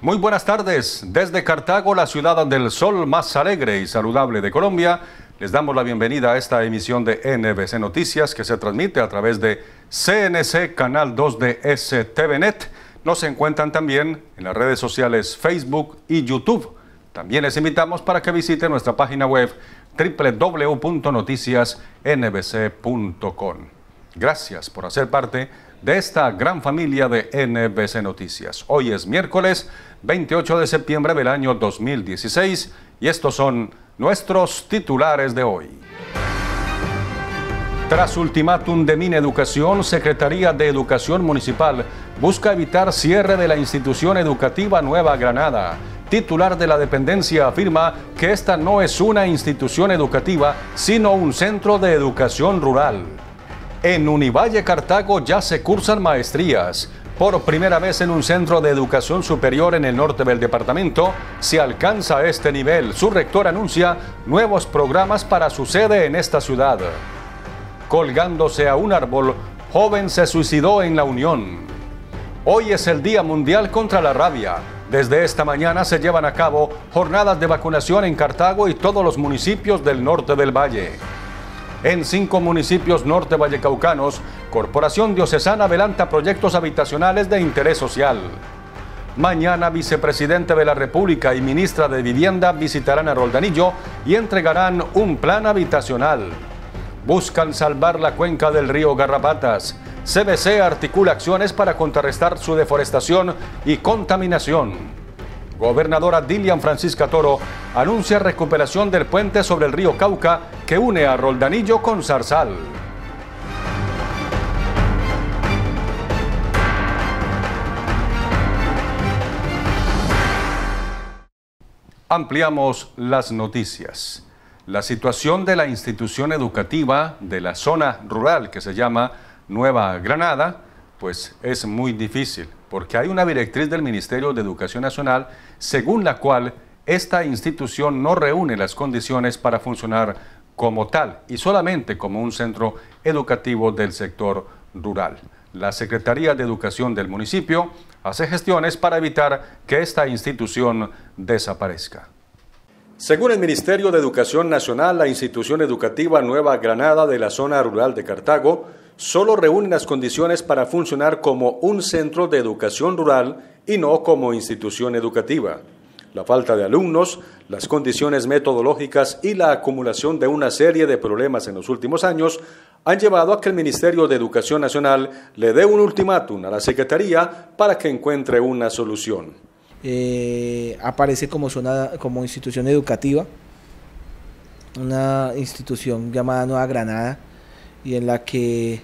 Muy buenas tardes, desde Cartago, la ciudad del sol más alegre y saludable de Colombia, les damos la bienvenida a esta emisión de NVC Noticias que se transmite a través de CNC Canal 2 de STV Net. Nos encuentran también en las redes sociales Facebook y YouTube. También les invitamos para que visiten nuestra página web www.noticiasnbc.com. Gracias por hacer parte de esta gran familia de NVC Noticias. Hoy es miércoles 28 de septiembre del año 2016 y estos son nuestros titulares de hoy. Tras ultimátum de Mineducación, Secretaría de Educación Municipal busca evitar cierre de la institución educativa Nueva Granada. Titular de la dependencia afirma que esta no es una institución educativa, sino un centro de educación rural. En Univalle Cartago ya se cursan maestrías. Por primera vez en un centro de educación superior en el norte del departamento se alcanza este nivel. Su rector anuncia nuevos programas para su sede en esta ciudad. Colgándose a un árbol, joven se suicidó en La Unión. Hoy es el Día Mundial contra la Rabia. Desde esta mañana se llevan a cabo jornadas de vacunación en Cartago y todos los municipios del norte del Valle. En 5 municipios norte vallecaucanos, Corporación Diocesana adelanta proyectos habitacionales de interés social. Mañana, vicepresidente de la República y ministra de Vivienda visitarán a Roldanillo y entregarán un plan habitacional. Buscan salvar la cuenca del río Garrapatas. CBC articula acciones para contrarrestar su deforestación y contaminación. Gobernadora Dilian Francisca Toro anuncia recuperación del puente sobre el río Cauca que une a Roldanillo con Zarzal. Ampliamos las noticias. La situación de la institución educativa de la zona rural que se llama Nueva Granada, pues es muy difícil, porque hay una directriz del Ministerio de Educación Nacional según la cual esta institución no reúne las condiciones para funcionar como tal y solamente como un centro educativo del sector rural. La Secretaría de Educación del municipio hace gestiones para evitar que esta institución desaparezca. Según el Ministerio de Educación Nacional, la institución educativa Nueva Granada de la zona rural de Cartago solo reúne las condiciones para funcionar como un centro de educación rural y no como institución educativa. La falta de alumnos, las condiciones metodológicas y la acumulación de una serie de problemas en los últimos años han llevado a que el Ministerio de Educación Nacional le dé un ultimátum a la Secretaría para que encuentre una solución. Aparece como institución educativa, una institución llamada Nueva Granada, y en la que,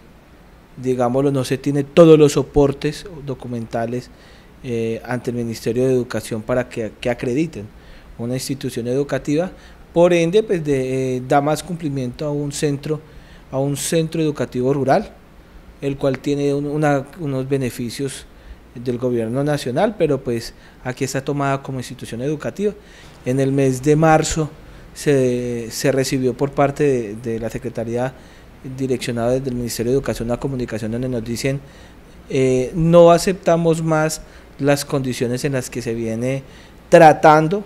digámoslo, no se tiene todos los soportes documentales ante el Ministerio de Educación para que acrediten una institución educativa, por ende pues da más cumplimiento a un centro educativo rural, el cual tiene unos beneficios del gobierno nacional, pero pues aquí está tomada como institución educativa. En el mes de marzo se recibió por parte de la Secretaría direccionado desde el Ministerio de Educación a Comunicación, donde nos dicen no aceptamos más las condiciones en las que se viene tratando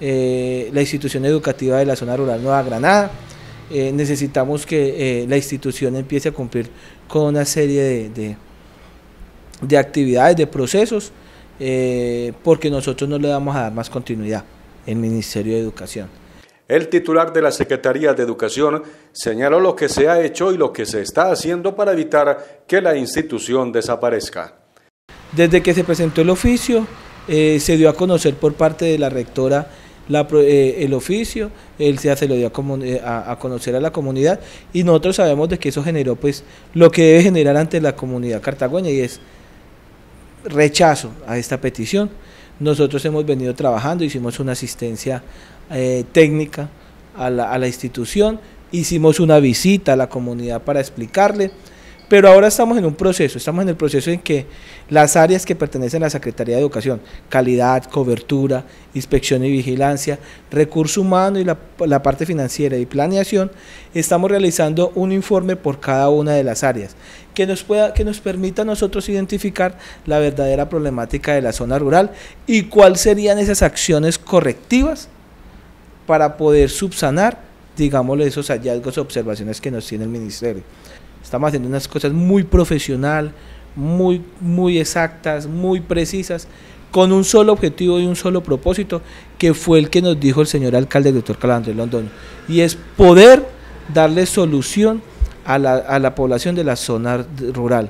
la institución educativa de la zona rural Nueva Granada. Necesitamos que la institución empiece a cumplir con una serie de actividades, de procesos, porque nosotros no le vamos a dar más continuidad al Ministerio de Educación. El titular de la Secretaría de Educación señaló lo que se ha hecho y lo que se está haciendo para evitar que la institución desaparezca. Desde que se presentó el oficio, se dio a conocer por parte de la rectora el oficio, él se lo dio a conocer a la comunidad, y nosotros sabemos de que eso generó pues lo que debe generar ante la comunidad cartagüeña, y es rechazo a esta petición. Nosotros hemos venido trabajando, hicimos una asistencia técnica a la institución, hicimos una visita a la comunidad para explicarle, Pero ahora estamos en un proceso, estamos en el proceso en que las áreas que pertenecen a la Secretaría de Educación, calidad, cobertura, inspección y vigilancia, recurso humano y la parte financiera y planeación, estamos realizando un informe por cada una de las áreas, que nos permita a nosotros identificar la verdadera problemática de la zona rural y cuáles serían esas acciones correctivas para poder subsanar, digámosle, esos hallazgos, observaciones que nos tiene el Ministerio. Estamos haciendo unas cosas muy profesional, muy exactas, muy precisas, con un solo objetivo y un solo propósito, que fue el que nos dijo el señor alcalde, el doctor Calandro de Londoño, y es poder darle solución a la población de la zona rural.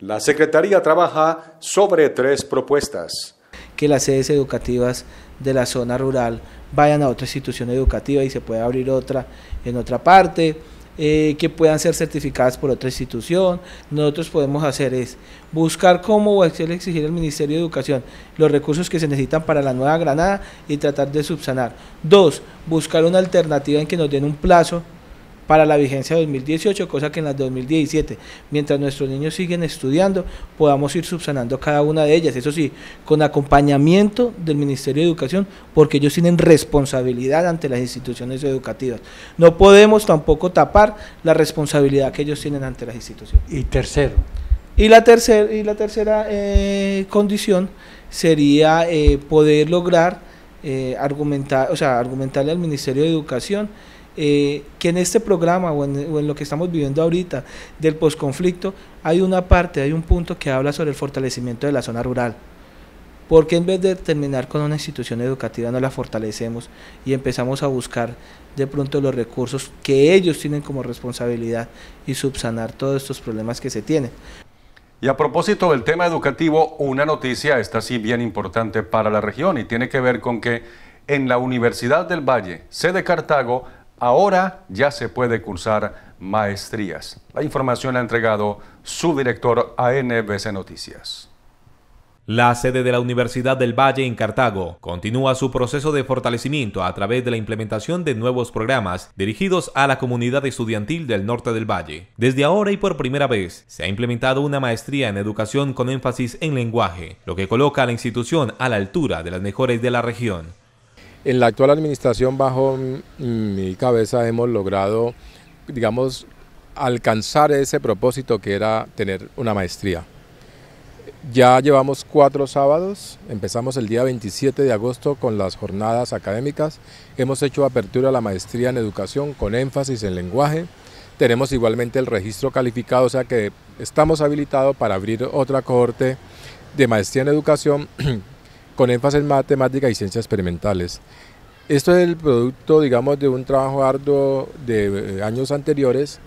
La Secretaría trabaja sobre 3 propuestas. Que las sedes educativas de la zona rural vayan a otra institución educativa y se pueda abrir otra en otra parte. Que puedan ser certificadas por otra institución. Nosotros podemos hacer es buscar cómo exigir al Ministerio de Educación los recursos que se necesitan para la Nueva Granada y tratar de subsanar. 2. Buscar una alternativa en que nos den un plazo para la vigencia 2018, cosa que en las 2017, mientras nuestros niños siguen estudiando, podamos ir subsanando cada una de ellas, eso sí, con acompañamiento del Ministerio de Educación, porque ellos tienen responsabilidad ante las instituciones educativas. No podemos tampoco tapar la responsabilidad que ellos tienen ante las instituciones. Y tercero. Y la tercera condición sería poder lograr argumentarle al Ministerio de Educación que en este programa o en lo que estamos viviendo ahorita del posconflicto hay un punto que habla sobre el fortalecimiento de la zona rural, porque en vez de terminar con una institución educativa no la fortalecemos y empezamos a buscar de pronto los recursos que ellos tienen como responsabilidad y subsanar todos estos problemas que se tienen. Y a propósito del tema educativo, una noticia esta sí bien importante para la región y tiene que ver con que en la Universidad del Valle, sede Cartago, ahora ya se puede cursar maestrías. La información la ha entregado su director a NVC Noticias. La sede de la Universidad del Valle en Cartago continúa su proceso de fortalecimiento a través de la implementación de nuevos programas dirigidos a la comunidad estudiantil del norte del Valle. Desde ahora y por primera vez se ha implementado una maestría en educación con énfasis en lenguaje, lo que coloca a la institución a la altura de las mejores de la región. En la actual administración, bajo mi cabeza, hemos logrado, digamos, alcanzar ese propósito que era tener una maestría. Ya llevamos 4 sábados, empezamos el día 27 de agosto con las jornadas académicas, hemos hecho apertura a la maestría en educación con énfasis en lenguaje, tenemos igualmente el registro calificado, o sea que estamos habilitados para abrir otra cohorte de maestría en educación con énfasis en matemática y ciencias experimentales. Esto es el producto, digamos, de un trabajo arduo de años anteriores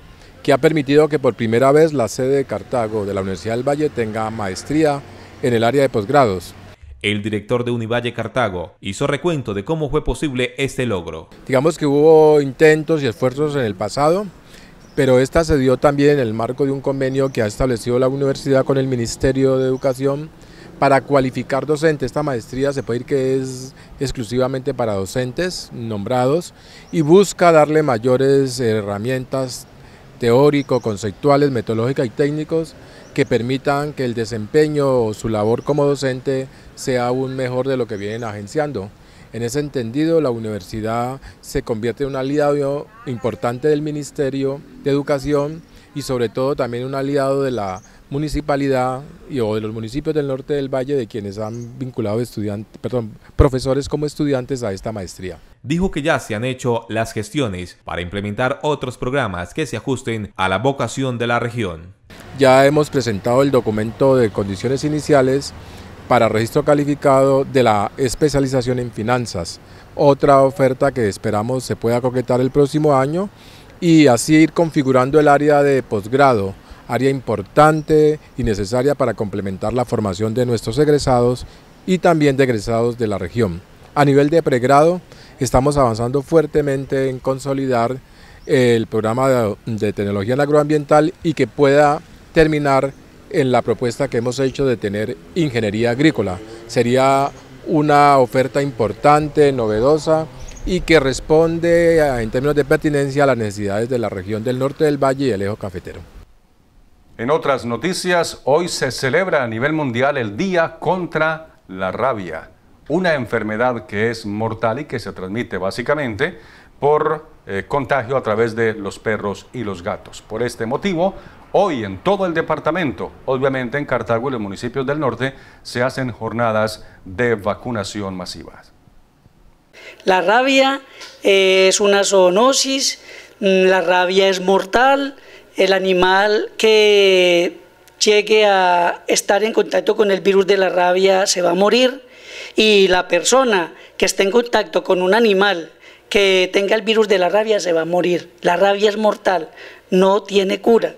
que ha permitido que por primera vez la sede de Cartago de la Universidad del Valle tenga maestría en el área de posgrados. El director de Univalle Cartago hizo recuento de cómo fue posible este logro. Digamos que hubo intentos y esfuerzos en el pasado, pero esta se dio también en el marco de un convenio que ha establecido la universidad con el Ministerio de Educación para cualificar docentes. Esta maestría se puede decir que es exclusivamente para docentes nombrados y busca darle mayores herramientas teórico, conceptuales, metodológicas y técnicos que permitan que el desempeño o su labor como docente sea aún mejor de lo que vienen agenciando. En ese entendido, la universidad se convierte en un aliado importante del Ministerio de Educación y sobre todo también un aliado de la municipalidad o de los municipios del norte del Valle, de quienes han vinculado profesores como estudiantes a esta maestría. Dijo que ya se han hecho las gestiones para implementar otros programas que se ajusten a la vocación de la región. Ya hemos presentado el documento de condiciones iniciales para registro calificado de la especialización en finanzas, otra oferta que esperamos se pueda concretar el próximo año y así ir configurando el área de posgrado, área importante y necesaria para complementar la formación de nuestros egresados y también de egresados de la región. A nivel de pregrado, estamos avanzando fuertemente en consolidar el programa de tecnología en agroambiental y que pueda terminar en la propuesta que hemos hecho de tener ingeniería agrícola. Sería una oferta importante, novedosa y que responde en términos de pertinencia a las necesidades de la región del norte del Valle y el eje cafetero. En otras noticias, hoy se celebra a nivel mundial el Día contra la Rabia, una enfermedad que es mortal y que se transmite básicamente por contagio a través de los perros y los gatos. Por este motivo, hoy en todo el departamento, obviamente en Cartago y los municipios del norte, se hacen jornadas de vacunación masivas. La rabia es una zoonosis, la rabia es mortal. El animal que llegue a estar en contacto con el virus de la rabia se va a morir, y la persona que esté en contacto con un animal que tenga el virus de la rabia se va a morir. La rabia es mortal, no tiene cura.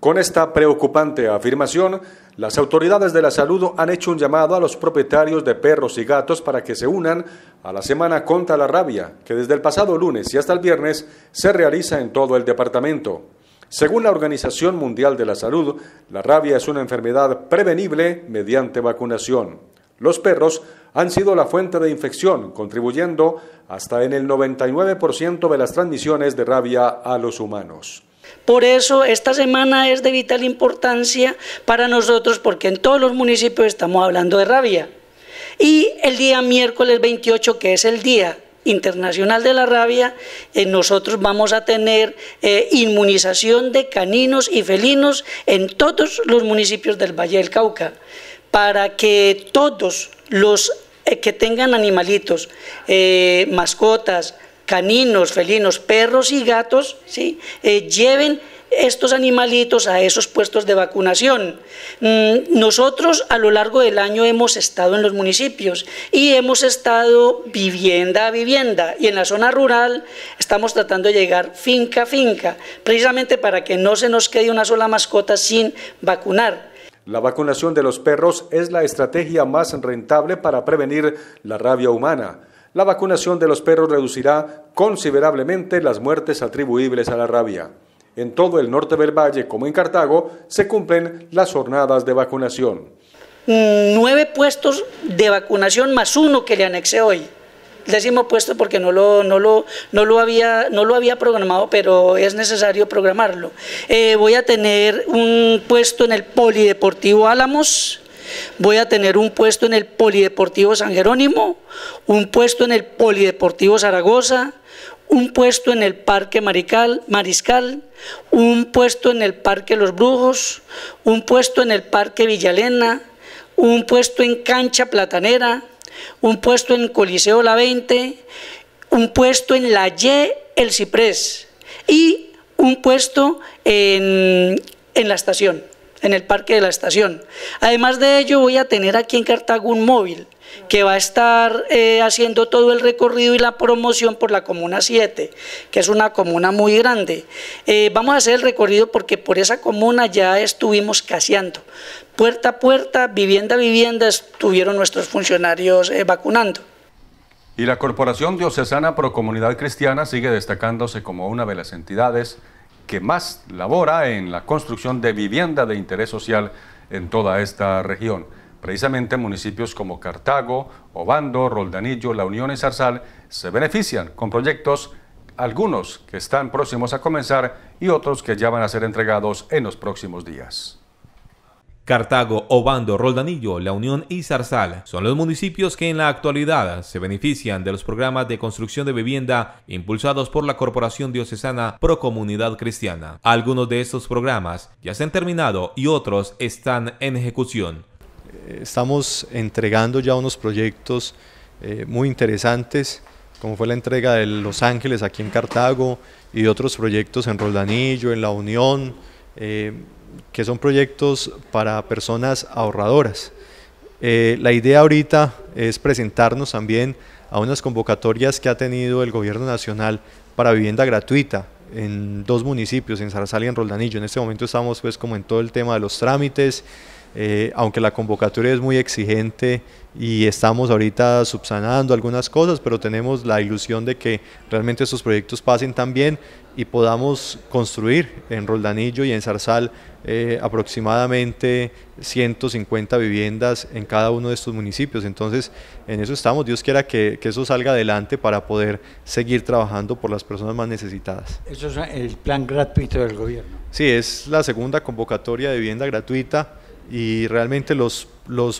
Con esta preocupante afirmación, las autoridades de la salud han hecho un llamado a los propietarios de perros y gatos para que se unan a la Semana contra la Rabia, que desde el pasado lunes y hasta el viernes se realiza en todo el departamento. Según la Organización Mundial de la Salud, la rabia es una enfermedad prevenible mediante vacunación. Los perros han sido la fuente de infección, contribuyendo hasta en el 99% de las transmisiones de rabia a los humanos. Por eso esta semana es de vital importancia para nosotros, porque en todos los municipios estamos hablando de rabia. Y el día miércoles 28, que es el Día Internacional de la Rabia, nosotros vamos a tener inmunización de caninos y felinos en todos los municipios del Valle del Cauca, para que todos los que tengan animalitos, mascotas, caninos, felinos, perros y gatos, ¿sí? Lleven estos animalitos a esos puestos de vacunación. Nosotros a lo largo del año hemos estado en los municipios y hemos estado vivienda a vivienda, y en la zona rural estamos tratando de llegar finca a finca, precisamente para que no se nos quede una sola mascota sin vacunar. La vacunación de los perros es la estrategia más rentable para prevenir la rabia humana. La vacunación de los perros reducirá considerablemente las muertes atribuibles a la rabia. En todo el norte del Valle, como en Cartago, se cumplen las jornadas de vacunación. 9 puestos de vacunación más uno que le anexé hoy. Décimo puesto, porque no lo había programado, pero es necesario programarlo. Voy a tener un puesto en el Polideportivo Álamos. Voy a tener un puesto en el Polideportivo San Jerónimo, un puesto en el Polideportivo Zaragoza, un puesto en el Parque Mariscal, un puesto en el Parque Los Brujos, un puesto en el Parque Villalena, un puesto en Cancha Platanera, un puesto en Coliseo La 20, un puesto en La Y, El Ciprés, y un puesto en la estación, en el Parque de la Estación. Además de ello, voy a tener aquí en Cartago un móvil que va a estar haciendo todo el recorrido y la promoción por la Comuna 7, que es una comuna muy grande. Vamos a hacer el recorrido porque por esa comuna ya estuvimos caseando. Puerta a puerta, vivienda a vivienda, estuvieron nuestros funcionarios vacunando. Y la Corporación Diocesana Pro Comunidad Cristiana sigue destacándose como una de las entidades que más labora en la construcción de vivienda de interés social en toda esta región. Precisamente municipios como Cartago, Obando, Roldanillo, La Unión y Zarzal se benefician con proyectos, algunos que están próximos a comenzar y otros que ya van a ser entregados en los próximos días. Cartago, Obando, Roldanillo, La Unión y Zarzal son los municipios que en la actualidad se benefician de los programas de construcción de vivienda impulsados por la Corporación Diocesana Pro Comunidad Cristiana. Algunos de estos programas ya se han terminado y otros están en ejecución. Estamos entregando ya unos proyectos muy interesantes, como fue la entrega de Los Ángeles aquí en Cartago y de otros proyectos en Roldanillo, en La Unión, que son proyectos para personas ahorradoras. La idea ahorita es presentarnos también a unas convocatorias que ha tenido el Gobierno Nacional para vivienda gratuita en 2 municipios, en Zarzal y en Roldanillo. En este momento estamos pues como en todo el tema de los trámites, aunque la convocatoria es muy exigente y estamos ahorita subsanando algunas cosas, pero tenemos la ilusión de que realmente esos proyectos pasen también y podamos construir en Roldanillo y en Zarzal aproximadamente 150 viviendas en cada uno de estos municipios. Entonces, en eso estamos. Dios quiera que eso salga adelante para poder seguir trabajando por las personas más necesitadas. ¿Eso es el plan gratuito del gobierno? Sí, es la segunda convocatoria de vivienda gratuita y realmente los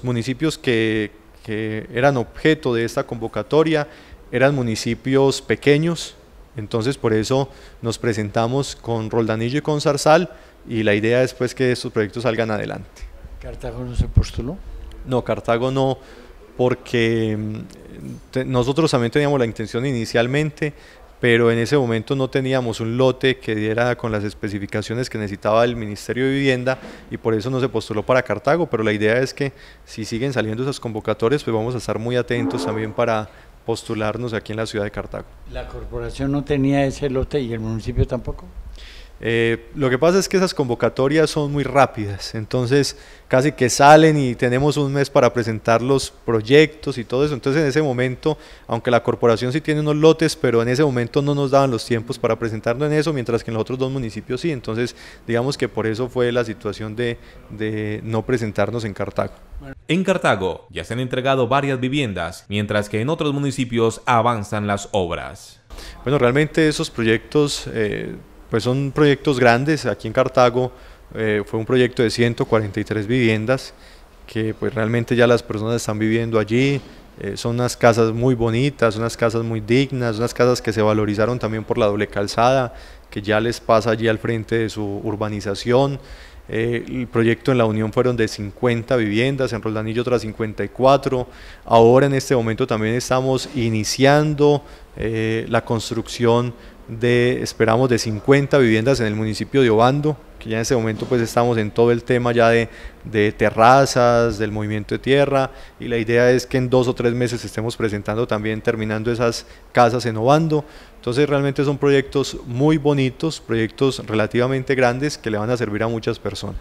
municipios que eran objeto de esta convocatoria eran municipios pequeños. Entonces, por eso nos presentamos con Roldanillo y con Zarzal, y la idea es pues que estos proyectos salgan adelante. ¿Cartago no se postuló? No, Cartago no, porque nosotros también teníamos la intención inicialmente, pero en ese momento no teníamos un lote que diera con las especificaciones que necesitaba el Ministerio de Vivienda, y por eso no se postuló para Cartago, pero la idea es que si siguen saliendo esas convocatorias, pues vamos a estar muy atentos también para postularnos aquí en la ciudad de Cartago. ¿La corporación no tenía ese lote y el municipio tampoco? Lo que pasa es que esas convocatorias son muy rápidas, entonces casi que salen y tenemos un mes para presentar los proyectos y todo eso. Entonces en ese momento, aunque la corporación sí tiene unos lotes, pero en ese momento no nos daban los tiempos para presentarlo en eso, mientras que en los otros dos municipios sí. Entonces digamos que por eso fue la situación de no presentarnos en Cartago. En Cartago ya se han entregado varias viviendas, mientras que en otros municipios avanzan las obras. Bueno, realmente esos proyectos pues son proyectos grandes. Aquí en Cartago fue un proyecto de 143 viviendas que pues realmente ya las personas están viviendo allí, son unas casas muy bonitas, unas casas muy dignas, unas casas que se valorizaron también por la doble calzada, que ya les pasa allí al frente de su urbanización. El proyecto en La Unión fueron de 50 viviendas, en Roldanillo otras 54, ahora en este momento también estamos iniciando la construcción esperamos de 50 viviendas en el municipio de Obando, que ya en este momento pues estamos en todo el tema ya de terrazas, del movimiento de tierra, y la idea es que en 2 o 3 meses estemos presentando también, terminando esas casas en Obando. Entonces realmente son proyectos muy bonitos, proyectos relativamente grandes que le van a servir a muchas personas.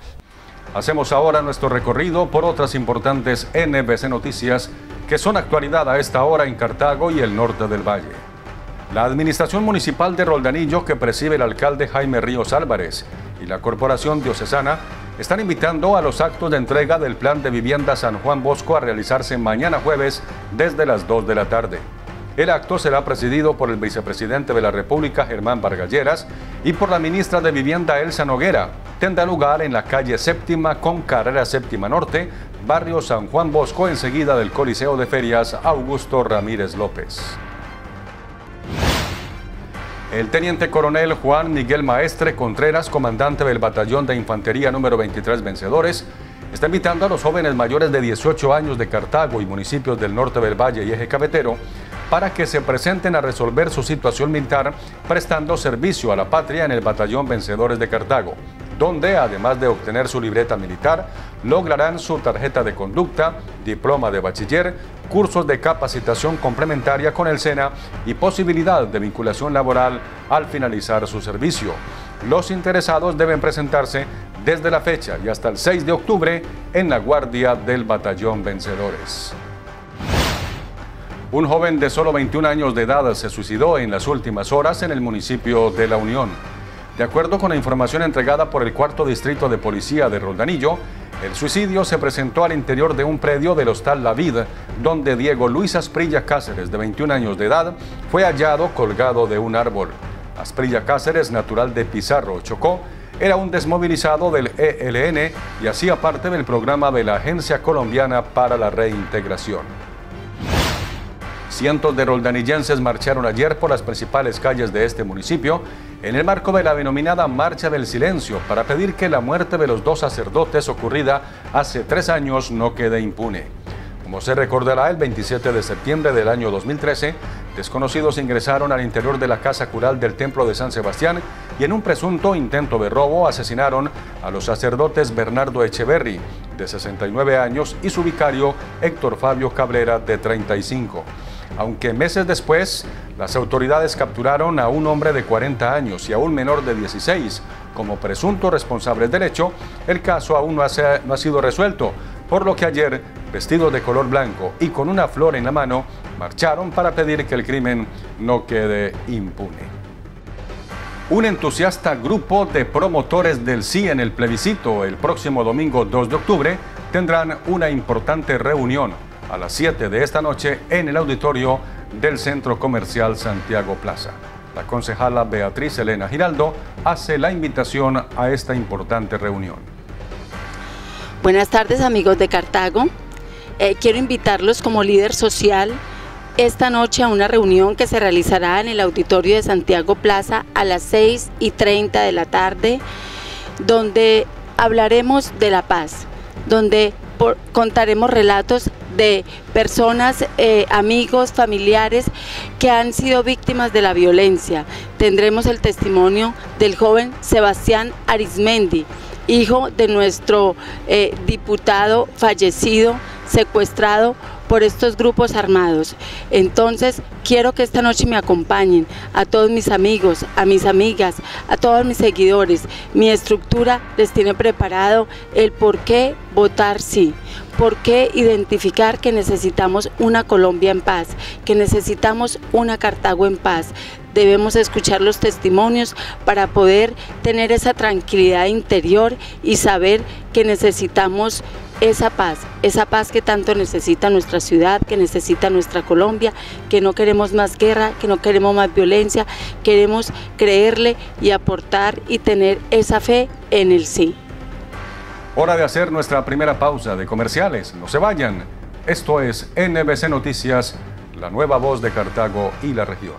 Hacemos ahora nuestro recorrido por otras importantes NVC Noticias que son actualidad a esta hora en Cartago y el norte del Valle. La Administración Municipal de Roldanillo, que preside el alcalde Jaime Ríos Álvarez, y la Corporación Diocesana están invitando a los actos de entrega del Plan de Vivienda San Juan Bosco a realizarse mañana jueves desde las 2 de la tarde. El acto será presidido por el Vicepresidente de la República, Germán Vargas Lleras, y por la Ministra de Vivienda, Elsa Noguera. Tendrá lugar en la calle Séptima con carrera Séptima Norte, barrio San Juan Bosco, enseguida del Coliseo de Ferias Augusto Ramírez López. El teniente coronel Juan Miguel Maestre Contreras, comandante del Batallón de Infantería número 23 Vencedores, está invitando a los jóvenes mayores de 18 años de Cartago y municipios del norte del Valle y Eje Cafetero para que se presenten a resolver su situación militar prestando servicio a la patria en el Batallón Vencedores de Cartago, donde además de obtener su libreta militar, lograrán su tarjeta de conducta, diploma de bachiller, cursos de capacitación complementaria con el SENA y posibilidad de vinculación laboral al finalizar su servicio. Los interesados deben presentarse desde la fecha y hasta el 6 de octubre en la guardia del Batallón Vencedores. Un joven de solo 21 años de edad se suicidó en las últimas horas en el municipio de La Unión. De acuerdo con la información entregada por el 4º Distrito de Policía de Roldanillo, el suicidio se presentó al interior de un predio del Hostal La Vid, donde Diego Luis Asprilla Cáceres, de 21 años de edad, fue hallado colgado de un árbol. Asprilla Cáceres, natural de Pizarro, Chocó, era un desmovilizado del ELN y hacía parte del programa de la Agencia Colombiana para la Reintegración. Cientos de roldanillenses marcharon ayer por las principales calles de este municipio en el marco de la denominada Marcha del Silencio para pedir que la muerte de los 2 sacerdotes ocurrida hace 3 años no quede impune. Como se recordará, el 27 de septiembre del año 2013, desconocidos ingresaron al interior de la casa cural del templo de San Sebastián y en un presunto intento de robo asesinaron a los sacerdotes Bernardo Echeverry, de 69 años, y su vicario Héctor Fabio Cabrera, de 35. Aunque meses después, las autoridades capturaron a un hombre de 40 años y a un menor de 16 como presuntos responsables del hecho, el caso aún no ha sido resuelto, por lo que ayer, vestidos de color blanco y con una flor en la mano, marcharon para pedir que el crimen no quede impune. un entusiasta grupo de promotores del sí en el plebiscito el próximo domingo 2 de octubre tendrán una importante reunión a las 7 de esta noche en el auditorio del Centro Comercial Santiago Plaza. La concejala Beatriz Elena Giraldo hace la invitación a esta importante reunión. Buenas tardes, amigos de Cartago. Quiero invitarlos como líder social esta noche a una reunión que se realizará en el auditorio de Santiago Plaza a las 6:30 de la tarde, donde hablaremos de la paz, donde contaremos relatos de personas, amigos, familiares que han sido víctimas de la violencia. Tendremos el testimonio del joven Sebastián Arismendi, hijo de nuestro diputado fallecido, secuestrado por estos grupos armados. Entonces, quiero que esta noche me acompañen a todos mis amigos, a mis amigas, a todos mis seguidores. Mi estructura les tiene preparado el por qué votar sí, por qué identificar que necesitamos una Colombia en paz, que necesitamos una Cartago en paz. Debemos escuchar los testimonios para poder tener esa tranquilidad interior y saber que necesitamos esa paz que tanto necesita nuestra ciudad, que necesita nuestra Colombia, que no queremos más guerra, que no queremos más violencia, queremos creerle y aportar y tener esa fe en el sí. Hora de hacer nuestra primera pausa de comerciales. No se vayan. Esto es NVC Noticias, la nueva voz de Cartago y la región.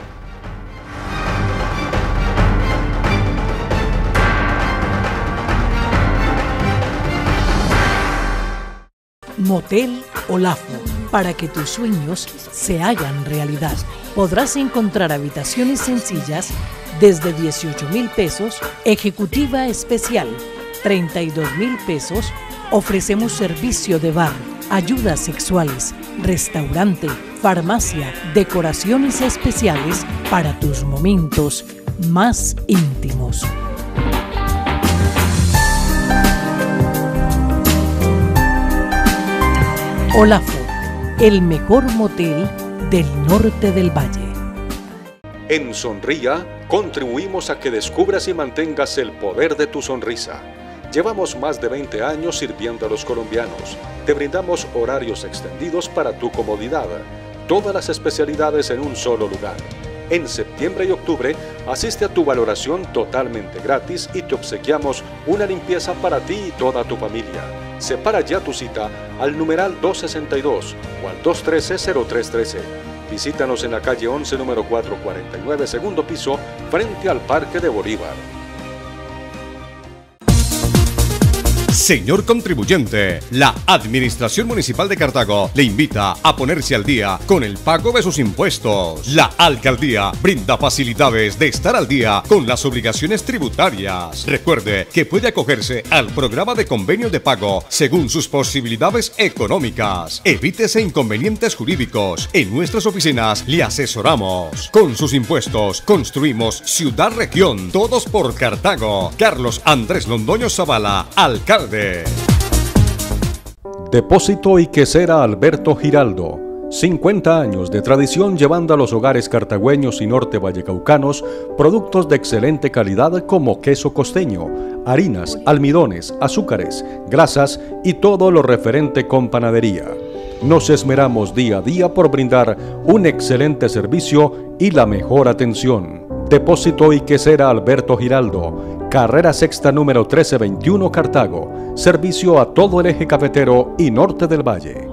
Motel Olafo, para que tus sueños se hagan realidad. Podrás encontrar habitaciones sencillas desde 18.000 pesos, ejecutiva especial, 32.000 pesos, ofrecemos servicio de bar, ayudas sexuales, restaurante, farmacia, decoraciones especiales para tus momentos más íntimos. Olafo, el mejor motel del norte del Valle. En Sonría contribuimos a que descubras y mantengas el poder de tu sonrisa. Llevamos más de 20 años sirviendo a los colombianos. Te brindamos horarios extendidos para tu comodidad. Todas las especialidades en un solo lugar. En septiembre y octubre asiste a tu valoración totalmente gratis y te obsequiamos una limpieza para ti y toda tu familia. Separa ya tu cita al numeral 262 o al 213-0313. Visítanos en la calle 11, número 449, segundo piso, frente al Parque de Bolívar. Señor contribuyente, la Administración Municipal de Cartago le invita a ponerse al día con el pago de sus impuestos. La Alcaldía brinda facilidades de estar al día con las obligaciones tributarias. Recuerde que puede acogerse al programa de convenio de pago según sus posibilidades económicas. Evítese inconvenientes jurídicos. En nuestras oficinas le asesoramos. Con sus impuestos construimos ciudad-región, todos por Cartago. Carlos Andrés Londoño Zavala, alcalde. Depósito y quesera Alberto Giraldo, 50 años de tradición llevando a los hogares cartagüeños y norte vallecaucanos productos de excelente calidad como queso costeño, harinas, almidones, azúcares, grasas y todo lo referente con panadería. Nos esmeramos día a día por brindar un excelente servicio y la mejor atención. Depósito y quesera Alberto Giraldo, carrera sexta número 1321 Cartago, servicio a todo el eje cafetero y norte del Valle.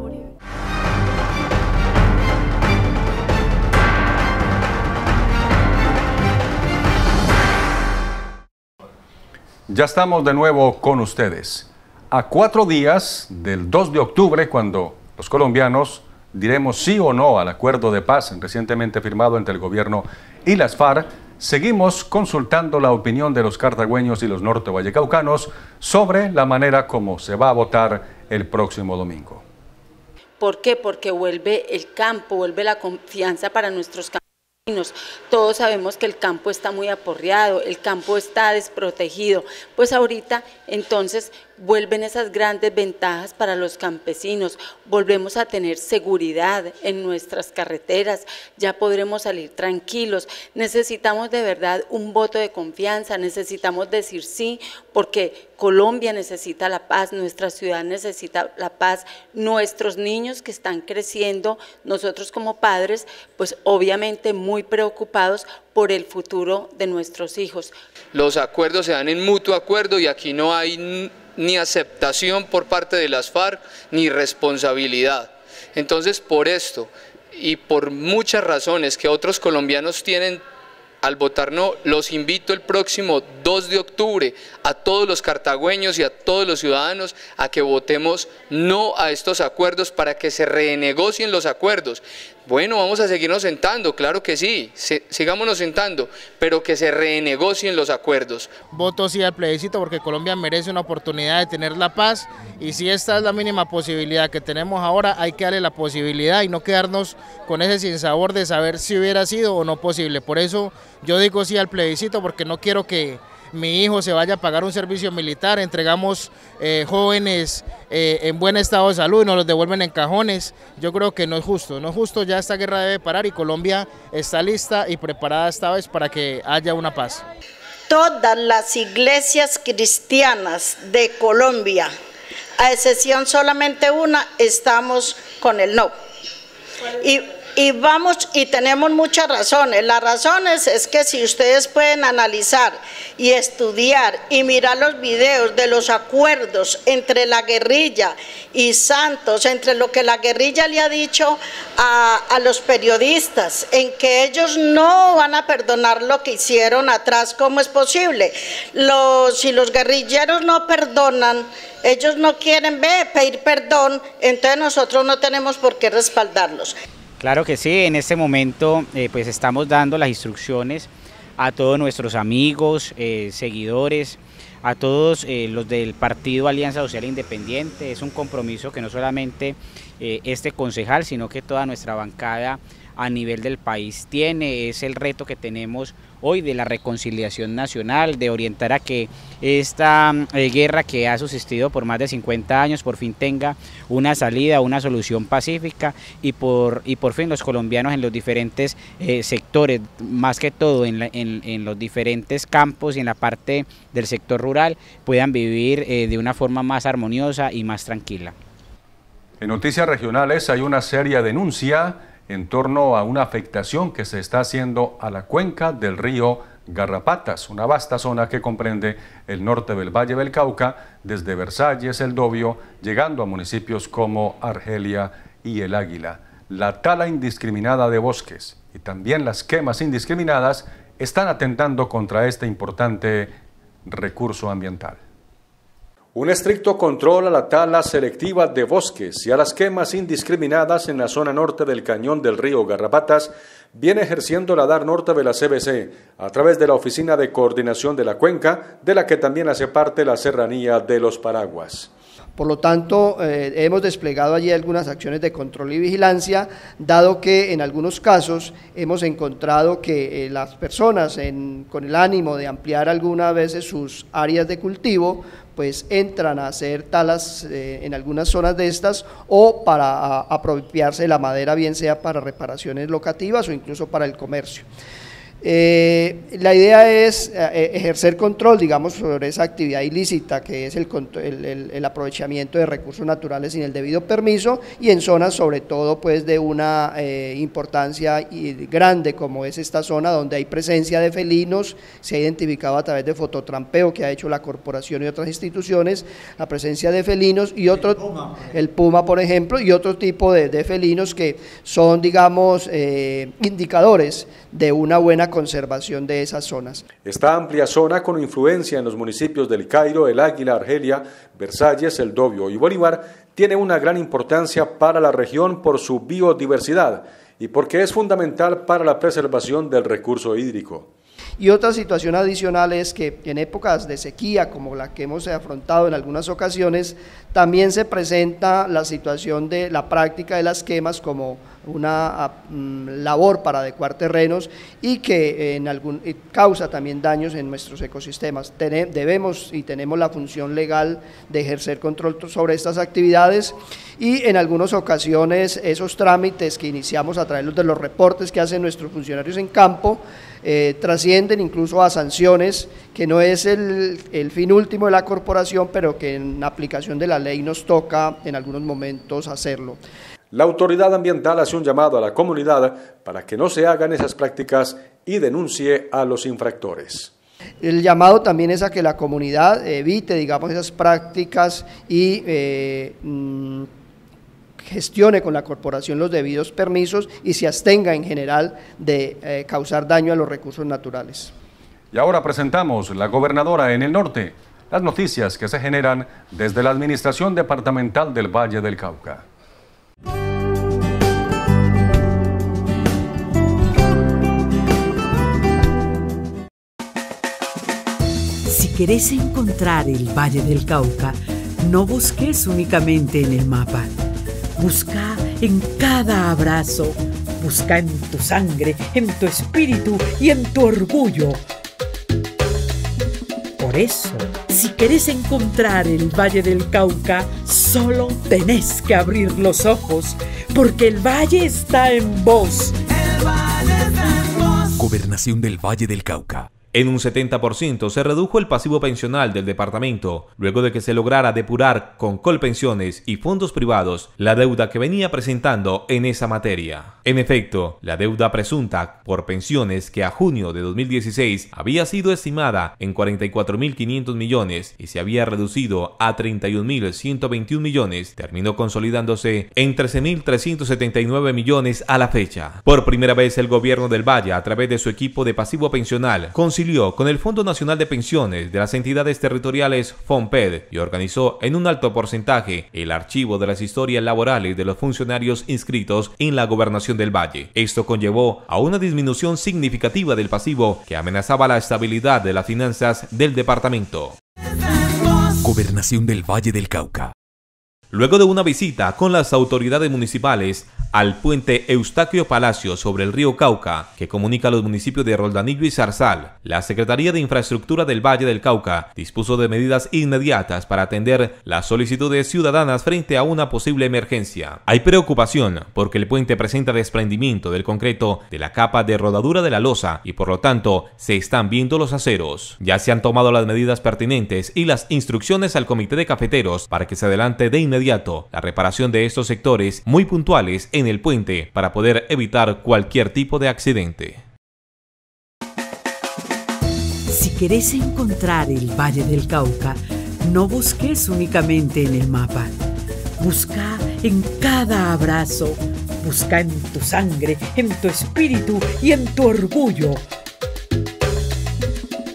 Ya estamos de nuevo con ustedes. A 4 días del 2 de octubre, cuando los colombianos diremos sí o no al acuerdo de paz recientemente firmado entre el gobierno y las FARC, seguimos consultando la opinión de los cartagüeños y los nortevallecaucanos sobre la manera como se va a votar el próximo domingo. ¿Por qué? Porque vuelve el campo, vuelve la confianza para nuestros campos. Todos sabemos que el campo está muy aporreado, el campo está desprotegido, pues ahorita entonces Vuelven esas grandes ventajas para los campesinos, volvemos a tener seguridad en nuestras carreteras, ya podremos salir tranquilos. Necesitamos de verdad un voto de confianza, necesitamos decir sí, porque Colombia necesita la paz, nuestra ciudad necesita la paz, nuestros niños que están creciendo, nosotros como padres, pues obviamente muy preocupados por el futuro de nuestros hijos. Los acuerdos se dan en mutuo acuerdo y aquí no hay ni aceptación por parte de las FARC, ni responsabilidad. Entonces, por esto y por muchas razones que otros colombianos tienen al votar no, los invito el próximo 2 de octubre a todos los cartagüeños y a todos los ciudadanos a que votemos no a estos acuerdos para que se renegocien los acuerdos. Bueno, vamos a seguirnos sentando, claro que sí, sigámonos sentando, pero que se renegocien los acuerdos. Voto sí al plebiscito porque Colombia merece una oportunidad de tener la paz y si esta es la mínima posibilidad que tenemos ahora, hay que darle la posibilidad y no quedarnos con ese sinsabor de saber si hubiera sido o no posible. Por eso yo digo sí al plebiscito porque no quiero que mi hijo se vaya a pagar un servicio militar, entregamos jóvenes en buen estado de salud y nos los devuelven en cajones. Yo creo que no es justo, ya esta guerra debe parar y Colombia está lista y preparada esta vez para que haya una paz. Todas las iglesias cristianas de Colombia, a excepción solamente una, estamos con el no. Y vamos y tenemos muchas razones. Las razones es que si ustedes pueden analizar y estudiar y mirar los videos de los acuerdos entre la guerrilla y Santos, entre lo que la guerrilla le ha dicho a los periodistas, en que ellos no van a perdonar lo que hicieron atrás, ¿cómo es posible? Si los guerrilleros no perdonan, ellos no quieren pedir perdón, entonces nosotros no tenemos por qué respaldarlos. Claro que sí, en este momento pues estamos dando las instrucciones a todos nuestros amigos, seguidores, a todos los del partido Alianza Social Independiente. Es un compromiso que no solamente este concejal, sino que toda nuestra bancada a nivel del país tiene. Es el reto que tenemos hoy de la reconciliación nacional, de orientar a que esta guerra que ha subsistido por más de 50 años por fin tenga una salida, una solución pacífica y por fin los colombianos en los diferentes sectores, más que todo en los diferentes campos y en la parte del sector rural puedan vivir de una forma más armoniosa y más tranquila. En noticias regionales hay una seria denuncia en torno a una afectación que se está haciendo a la cuenca del río Garrapatas, una vasta zona que comprende el norte del Valle del Cauca, desde Versalles, El Dobio, llegando a municipios como Argelia y El Águila. La tala indiscriminada de bosques y también las quemas indiscriminadas están atentando contra este importante recurso ambiental. Un estricto control a la tala selectiva de bosques y a las quemas indiscriminadas en la zona norte del cañón del río Garrapatas viene ejerciendo la DAR Norte de la CBC a través de la Oficina de Coordinación de la Cuenca, de la que también hace parte la Serranía de los Paraguas. Por lo tanto, hemos desplegado allí algunas acciones de control y vigilancia, dado que en algunos casos hemos encontrado que las personas con el ánimo de ampliar algunas veces sus áreas de cultivo, pues entran a hacer talas en algunas zonas de estas o para apropiarse la madera, bien sea para reparaciones locativas o incluso para el comercio. La idea es ejercer control, digamos, sobre esa actividad ilícita que es el aprovechamiento de recursos naturales sin el debido permiso y en zonas sobre todo pues de una importancia grande como es esta zona donde hay presencia de felinos, se ha identificado a través de fototrampeo que ha hecho la corporación y otras instituciones, la presencia de felinos y el puma por ejemplo y otro tipo de felinos que son digamos indicadores de una buena conservación de esas zonas. Esta amplia zona con influencia en los municipios del Cairo, El Águila, Argelia, Versalles, El Dobio y Bolívar tiene una gran importancia para la región por su biodiversidad y porque es fundamental para la preservación del recurso hídrico. Y otra situación adicional es que en épocas de sequía, como la que hemos afrontado en algunas ocasiones, también se presenta la situación de la práctica de las quemas como una labor para adecuar terrenos y que causa también daños en nuestros ecosistemas. Debemos y tenemos la función legal de ejercer control sobre estas actividades, y en algunas ocasiones esos trámites que iniciamos a través de los reportes que hacen nuestros funcionarios en campo trascienden incluso a sanciones, que no es el fin último de la corporación, pero que en aplicación de la ley nos toca en algunos momentos hacerlo. La autoridad ambiental hace un llamado a la comunidad para que no se hagan esas prácticas y denuncie a los infractores. El llamado también es a que la comunidad evite, digamos, esas prácticas y gestione con la corporación los debidos permisos y se abstenga en general de causar daño a los recursos naturales. Y ahora presentamos La Gobernadora en el Norte, las noticias que se generan desde la Administración Departamental del Valle del Cauca. Si querés encontrar el Valle del Cauca, no busques únicamente en el mapa. Busca en cada abrazo, busca en tu sangre, en tu espíritu y en tu orgullo. Por eso, si querés encontrar el Valle del Cauca, solo tenés que abrir los ojos, porque el valle está en vos. El valle está en vos. Gobernación del Valle del Cauca. En un 70% se redujo el pasivo pensional del departamento, luego de que se lograra depurar con Colpensiones y fondos privados la deuda que venía presentando en esa materia. En efecto, la deuda presunta por pensiones, que a junio de 2016 había sido estimada en 44.500 millones y se había reducido a 31.121 millones, terminó consolidándose en 13.379 millones a la fecha. Por primera vez, el gobierno del Valle, a través de su equipo de pasivo pensional, con el Fondo Nacional de Pensiones de las entidades territoriales FONPED, y organizó en un alto porcentaje el archivo de las historias laborales de los funcionarios inscritos en la Gobernación del Valle. Esto conllevó a una disminución significativa del pasivo que amenazaba la estabilidad de las finanzas del departamento. Gobernación del Valle del Cauca. Luego de una visita con las autoridades municipales al puente Eustaquio Palacio sobre el río Cauca, que comunica los municipios de Roldanillo y Zarzal, la Secretaría de Infraestructura del Valle del Cauca dispuso de medidas inmediatas para atender las solicitudes ciudadanas frente a una posible emergencia. Hay preocupación porque el puente presenta desprendimiento del concreto de la capa de rodadura de la losa y por lo tanto se están viendo los aceros. Ya se han tomado las medidas pertinentes y las instrucciones al Comité de Cafeteros para que se adelante de inmediato la reparación de estos sectores muy puntuales en el puente para poder evitar cualquier tipo de accidente. Si querés encontrar el Valle del Cauca, no busques únicamente en el mapa. Busca en cada abrazo, busca en tu sangre, en tu espíritu y en tu orgullo.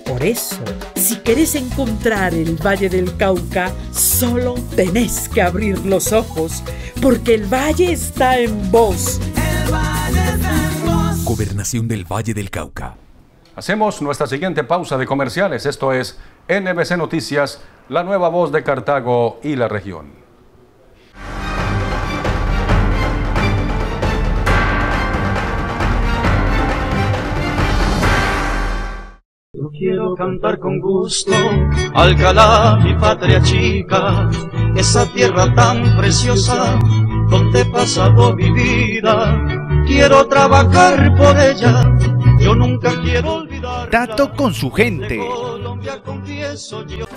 Por eso, si querés encontrar el Valle del Cauca, solo tenés que abrir los ojos, porque el valle está en vos. El valle está en vos. Gobernación del Valle del Cauca. Hacemos nuestra siguiente pausa de comerciales. Esto es NVC Noticias, la nueva voz de Cartago y la región. Quiero cantar con gusto Alcalá, mi patria chica, esa tierra tan preciosa donde he pasado mi vida. Quiero trabajar por ella, yo nunca quiero olvidar. Trato con su gente.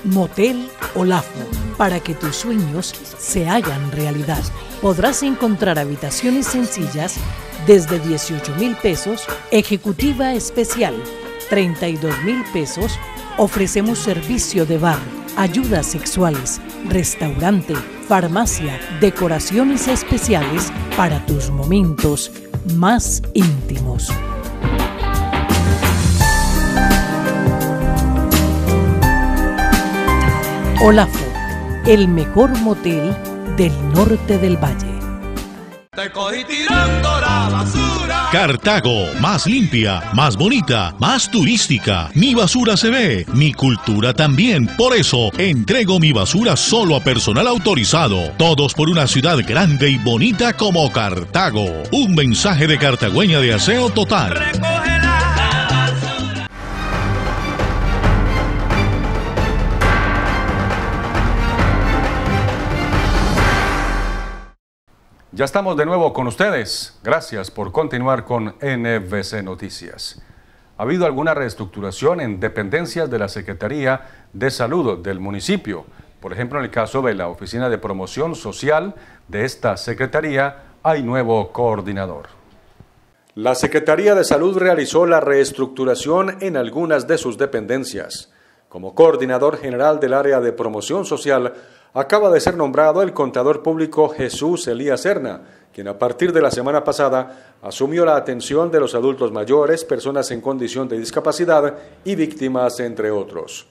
Motel Olafo, para que tus sueños se hagan realidad. Podrás encontrar habitaciones sencillas desde 18.000 pesos, ejecutiva especial, 32.000 pesos, ofrecemos servicio de bar, ayudas sexuales, restaurante, farmacia, decoraciones especiales para tus momentos más íntimos. Olafo, el mejor motel del norte del valle. Te cogí tirando la basura. Cartago, más limpia, más bonita, más turística. Mi basura se ve, mi cultura también. Por eso, entrego mi basura solo a personal autorizado. Todos por una ciudad grande y bonita como Cartago. Un mensaje de Cartagüeña de Aseo Total. Ya estamos de nuevo con ustedes. Gracias por continuar con NVC Noticias. Ha habido alguna reestructuración en dependencias de la Secretaría de Salud del municipio. Por ejemplo, en el caso de la Oficina de Promoción Social de esta secretaría, hay nuevo coordinador. La Secretaría de Salud realizó la reestructuración en algunas de sus dependencias. Como coordinador general del área de promoción social, acaba de ser nombrado el contador público Jesús Elías Serna, quien a partir de la semana pasada asumió la atención de los adultos mayores, personas en condición de discapacidad y víctimas, entre otros.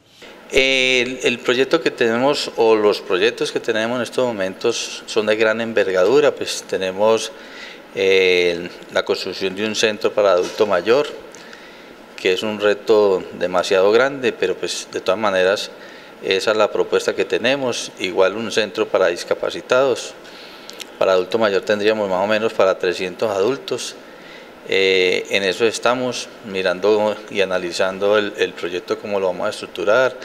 El proyecto que tenemos, o los proyectos que tenemos en estos momentos, son de gran envergadura. Pues tenemos la construcción de un centro para adulto mayor, que es un reto demasiado grande, pero pues de todas maneras esa es la propuesta que tenemos. Igual un centro para discapacitados. Para adulto mayor tendríamos más o menos para 300 adultos. En eso estamos mirando y analizando el proyecto, cómo lo vamos a estructurar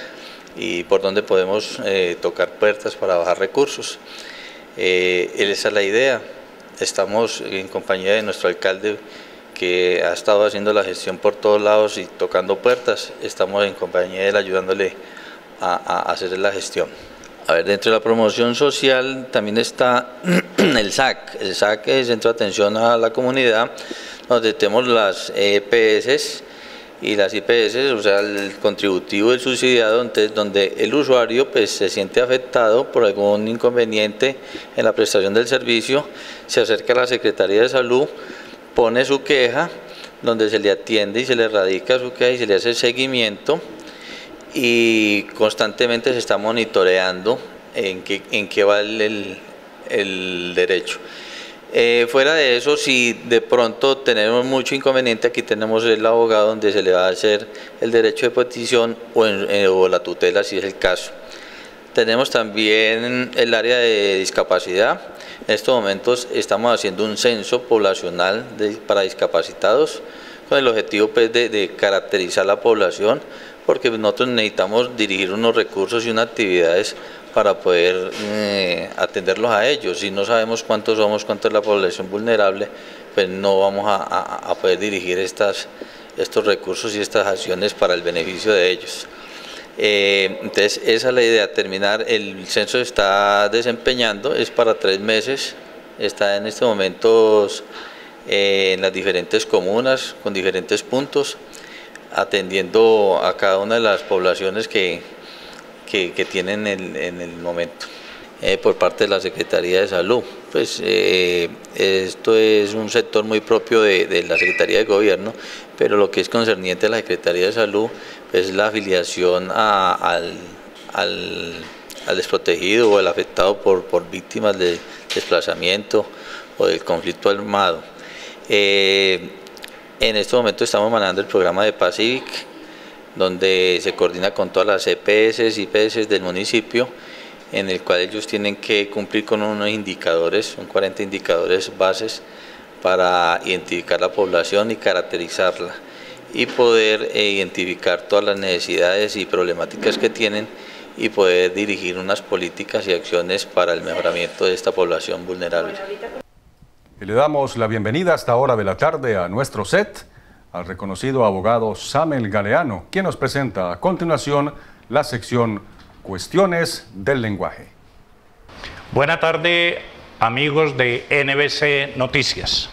y por dónde podemos tocar puertas para bajar recursos. Esa es la idea. Estamos en compañía de nuestro alcalde, que ha estado haciendo la gestión por todos lados y tocando puertas. Estamos en compañía de él ayudándole a hacer la gestión. A ver, dentro de la promoción social también está el SAC. El SAC es el Centro de Atención a la Comunidad, donde tenemos las EPS y las IPS, o sea, el contributivo y el subsidiado, entonces, donde el usuario pues se siente afectado por algún inconveniente en la prestación del servicio, se acerca a la Secretaría de Salud, pone su queja, donde se le atiende y se le radica su queja y se le hace seguimiento, y constantemente se está monitoreando en qué va el derecho. Fuera de eso, si de pronto tenemos mucho inconveniente, aquí tenemos el abogado donde se le va a hacer el derecho de petición o la tutela, si es el caso. Tenemos también el área de discapacidad. En estos momentos estamos haciendo un censo poblacional para discapacitados, con el objetivo pues, de caracterizar la población, porque nosotros necesitamos dirigir unos recursos y unas actividades para poder atenderlos a ellos. Si no sabemos cuántos somos, cuánto es la población vulnerable, pues no vamos a poder dirigir estos recursos y estas acciones para el beneficio de ellos. Entonces esa es la idea, terminar. El censo se está desempeñando, es para 3 meses, está en estos momentos en las diferentes comunas, con diferentes puntos, atendiendo a cada una de las poblaciones que tienen en el momento. Por parte de la Secretaría de Salud, pues esto es un sector muy propio de la Secretaría de Gobierno, pero lo que es concerniente a la Secretaría de Salud es la afiliación al desprotegido o al afectado por víctimas de desplazamiento o del conflicto armado. En este momento estamos manejando el programa de Pacific, donde se coordina con todas las EPS y IPS del municipio, en el cual ellos tienen que cumplir con unos indicadores, son 40 indicadores bases para identificar la población y caracterizarla y poder identificar todas las necesidades y problemáticas que tienen y poder dirigir unas políticas y acciones para el mejoramiento de esta población vulnerable. Y le damos la bienvenida a esta hora de la tarde a nuestro set al reconocido abogado Samuel Galeano, quien nos presenta a continuación la sección Cuestiones del lenguaje. Buena tarde, amigos de NVC Noticias.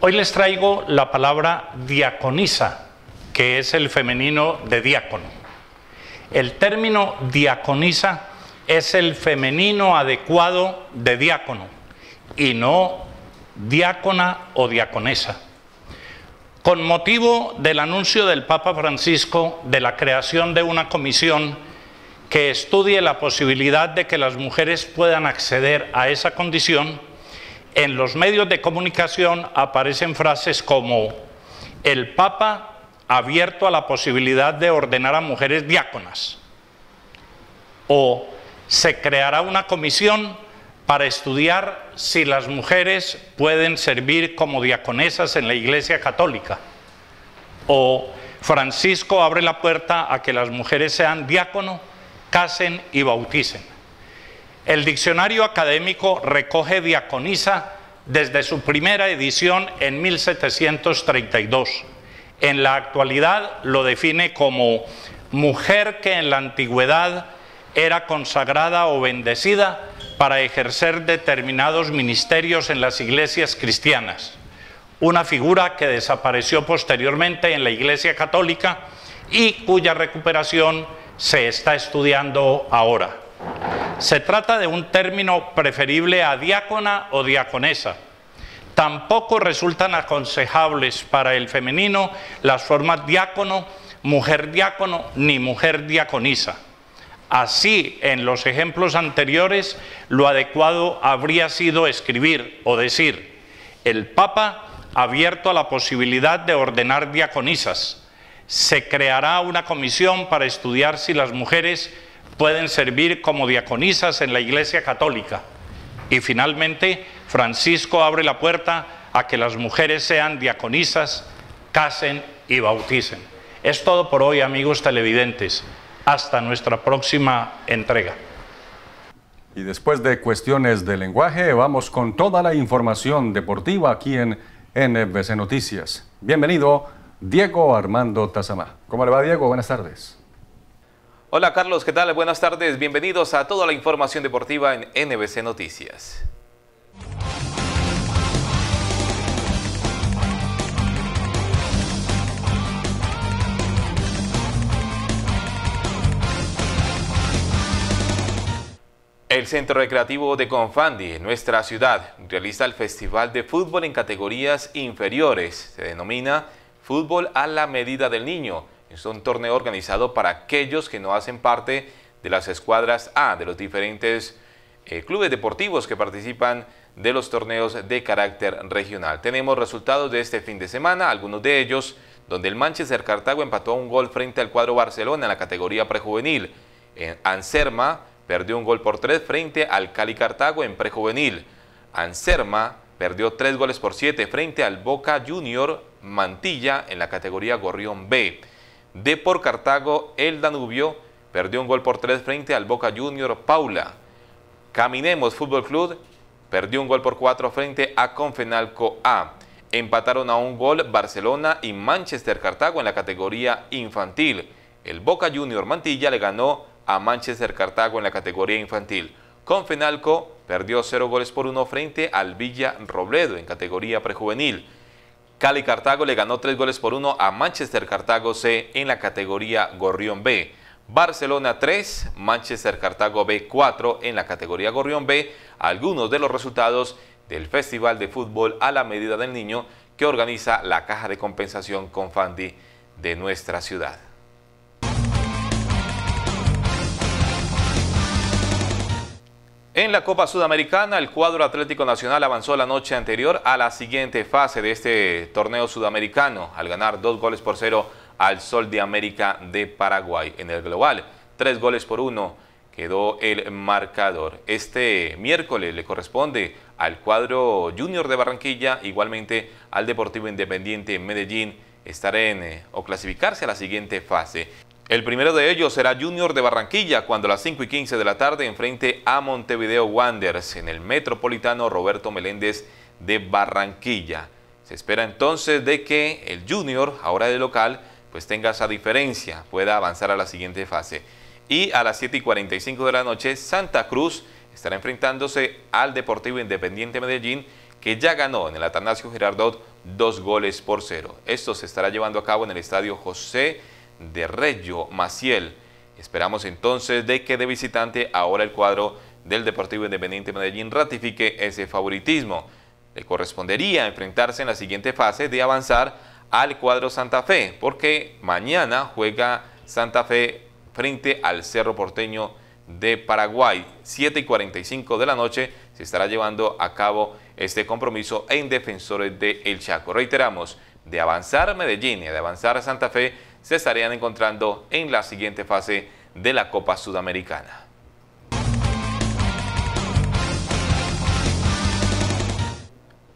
Hoy les traigo la palabra diaconisa, que es el femenino de diácono. El término diaconisa es el femenino adecuado de diácono y no diácona o diaconesa. Con motivo del anuncio del Papa Francisco de la creación de una comisión que estudie la posibilidad de que las mujeres puedan acceder a esa condición, en los medios de comunicación aparecen frases como el Papa abierto a la posibilidad de ordenar a mujeres diáconas, o se creará una comisión para estudiar si las mujeres pueden servir como diaconesas en la Iglesia Católica, o Francisco abre la puerta a que las mujeres sean diácono, casen y bauticen. El diccionario académico recoge diaconisa desde su primera edición en 1732. En la actualidad lo define como mujer que en la antigüedad era consagrada o bendecida para ejercer determinados ministerios en las iglesias cristianas, una figura que desapareció posteriormente en la Iglesia Católica y cuya recuperación se está estudiando ahora. Se trata de un término preferible a diácona o diaconesa. Tampoco resultan aconsejables para el femenino las formas diácono, mujer diácono ni mujer diaconisa. Así, en los ejemplos anteriores, lo adecuado habría sido escribir o decir: el Papa abierto a la posibilidad de ordenar diaconisas. Se creará una comisión para estudiar si las mujeres pueden servir como diaconisas en la Iglesia Católica. Y finalmente, Francisco abre la puerta a que las mujeres sean diaconisas, casen y bauticen. Es todo por hoy, amigos televidentes. Hasta nuestra próxima entrega. Y después de cuestiones de lenguaje, vamos con toda la información deportiva aquí en NVC Noticias. Bienvenido, Diego Armando Tazamá. ¿Cómo le va, Diego? Buenas tardes. Hola Carlos, ¿qué tal? Buenas tardes, bienvenidos a toda la información deportiva en NVC Noticias. El Centro Recreativo de Confandi, en nuestra ciudad, realiza el Festival de Fútbol en categorías inferiores. Se denomina Fútbol a la Medida del Niño. Es un torneo organizado para aquellos que no hacen parte de las escuadras A de los diferentes clubes deportivos que participan de los torneos de carácter regional. Tenemos resultados de este fin de semana, algunos de ellos donde el Manchester Cartago empató un gol frente al cuadro Barcelona en la categoría prejuvenil. En Anserma perdió un gol por 3 frente al Cali Cartago en prejuvenil. Anserma perdió 3 goles por 7 frente al Boca Junior Mantilla en la categoría Gorrión B. Depor Cartago, el Danubio, perdió un gol por 3 frente al Boca Junior Paula. Caminemos Fútbol Club perdió un gol por 4 frente a Confenalco A. Empataron a un gol Barcelona y Manchester Cartago en la categoría infantil. El Boca Junior Mantilla le ganó a Manchester Cartago en la categoría infantil. Confenalco perdió 0 goles por 1 frente al Villa Robledo en categoría prejuvenil. Cali Cartago le ganó 3 goles por 1 a Manchester Cartago C en la categoría Gorrión B. Barcelona 3, Manchester Cartago B 4 en la categoría Gorrión B. Algunos de los resultados del Festival de Fútbol a la Medida del Niño que organiza la Caja de Compensación Confandi de nuestra ciudad. En la Copa Sudamericana, el cuadro Atlético Nacional avanzó la noche anterior a la siguiente fase de este torneo sudamericano, al ganar 2 goles por 0 al Sol de América de Paraguay. En el global, 3 goles por 1 quedó el marcador. Este miércoles le corresponde al cuadro Junior de Barranquilla, igualmente al Deportivo Independiente Medellín, estar en o clasificarse a la siguiente fase. El primero de ellos será Junior de Barranquilla cuando a las 5:15 de la tarde enfrente a Montevideo Wanderers en el Metropolitano Roberto Meléndez de Barranquilla. Se espera entonces de que el Junior, ahora de local, pues tenga esa diferencia, pueda avanzar a la siguiente fase. Y a las 7:45 de la noche Santa Cruz estará enfrentándose al Deportivo Independiente Medellín, que ya ganó en el Atanasio Girardot 2 goles por 0. Esto se estará llevando a cabo en el Estadio José de Reggio Maciel. Esperamos entonces de que de visitante ahora el cuadro del Deportivo Independiente Medellín ratifique ese favoritismo. Le correspondería enfrentarse en la siguiente fase de avanzar al cuadro Santa Fe, porque mañana juega Santa Fe frente al Cerro Porteño de Paraguay. 7:45 de la noche se estará llevando a cabo este compromiso en Defensores de El Chaco. Reiteramos, de avanzar Medellín y de avanzar Santa Fe se estarían encontrando en la siguiente fase de la Copa Sudamericana.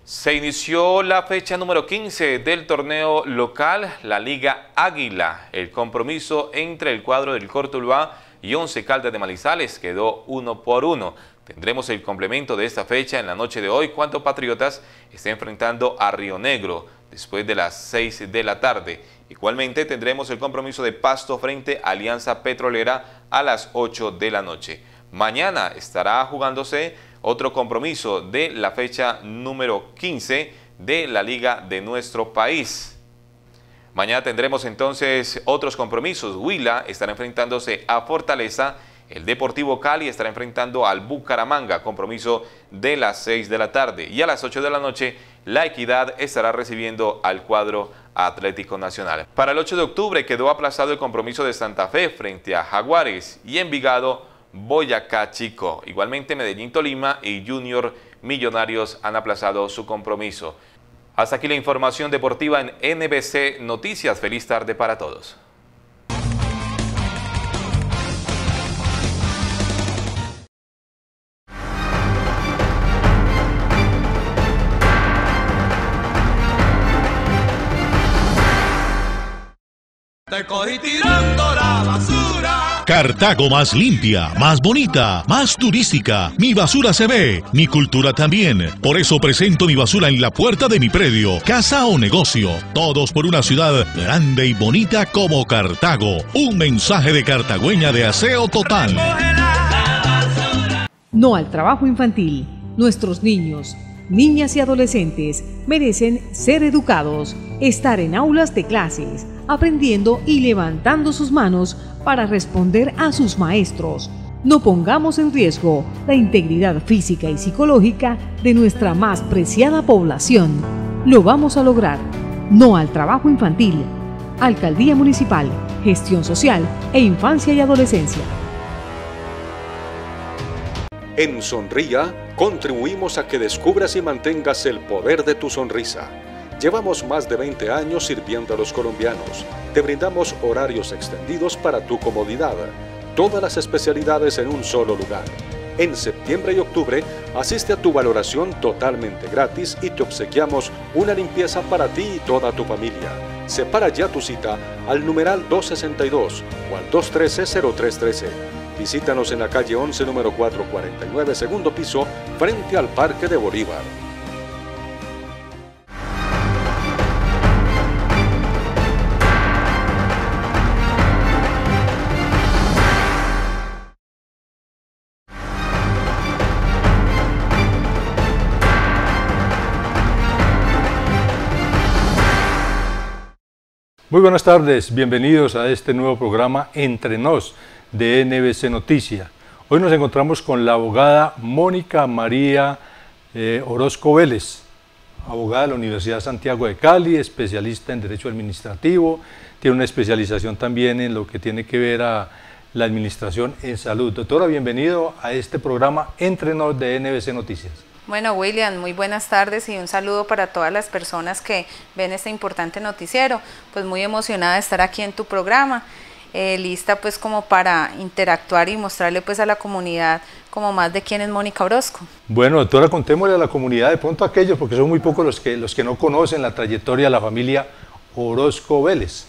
Se inició la fecha número 15 del torneo local, la Liga Águila. El compromiso entre el cuadro del Cortuluá y Once Caldas de Manizales quedó 1-1. Tendremos el complemento de esta fecha en la noche de hoy, cuando Patriotas está enfrentando a Río Negro después de las 6 de la tarde. Igualmente tendremos el compromiso de Pasto frente a Alianza Petrolera a las 8 de la noche. Mañana estará jugándose otro compromiso de la fecha número 15 de la liga de nuestro país. Mañana tendremos entonces otros compromisos. Huila estará enfrentándose a Fortaleza. El Deportivo Cali estará enfrentando al Bucaramanga, compromiso de las 6 de la tarde. Y a las 8 de la noche, La Equidad estará recibiendo al cuadro Atlético Nacional. Para el 8 de octubre quedó aplazado el compromiso de Santa Fe frente a Jaguares y Envigado, Boyacá Chico. Igualmente Medellín Tolima y Junior Millonarios han aplazado su compromiso. Hasta aquí la información deportiva en NVC Noticias. Feliz tarde para todos. Te cogí tirando la basura. Cartago más limpia, más bonita, más turística. Mi basura se ve, mi cultura también. Por eso presento mi basura en la puerta de mi predio, casa o negocio. Todos por una ciudad grande y bonita como Cartago. Un mensaje de Cartagüeña de Aseo Total. No al trabajo infantil. Nuestros niños, niñas y adolescentes merecen ser educados, estar en aulas de clases, aprendiendo y levantando sus manos para responder a sus maestros. No pongamos en riesgo la integridad física y psicológica de nuestra más preciada población. Lo vamos a lograr. No al trabajo infantil. Alcaldía Municipal, Gestión Social e Infancia y Adolescencia. En Sonría contribuimos a que descubras y mantengas el poder de tu sonrisa. Llevamos más de 20 años sirviendo a los colombianos. Te brindamos horarios extendidos para tu comodidad. Todas las especialidades en un solo lugar. En septiembre y octubre, asiste a tu valoración totalmente gratis y te obsequiamos una limpieza para ti y toda tu familia. Separa ya tu cita al numeral 262 o al 213-0313. Visítanos en la calle 11, número 449, segundo piso, frente al Parque de Bolívar. Muy buenas tardes, bienvenidos a este nuevo programa Entre Nos de NVC Noticias. Hoy nos encontramos con la abogada Mónica María Orozco Vélez, abogada de la Universidad Santiago de Cali, especialista en Derecho Administrativo, tiene una especialización también en lo que tiene que ver a la Administración en Salud. Doctora, bienvenido a este programa Entre Nos de NVC Noticias. Bueno, William, muy buenas tardes y un saludo para todas las personas que ven este importante noticiero. Pues muy emocionada de estar aquí en tu programa, lista pues como para interactuar y mostrarle pues a la comunidad como más de quién es Mónica Orozco. Bueno, doctora, contémosle a la comunidad de pronto aquellos, porque son muy pocos los que no conocen la trayectoria de la familia Orozco Vélez.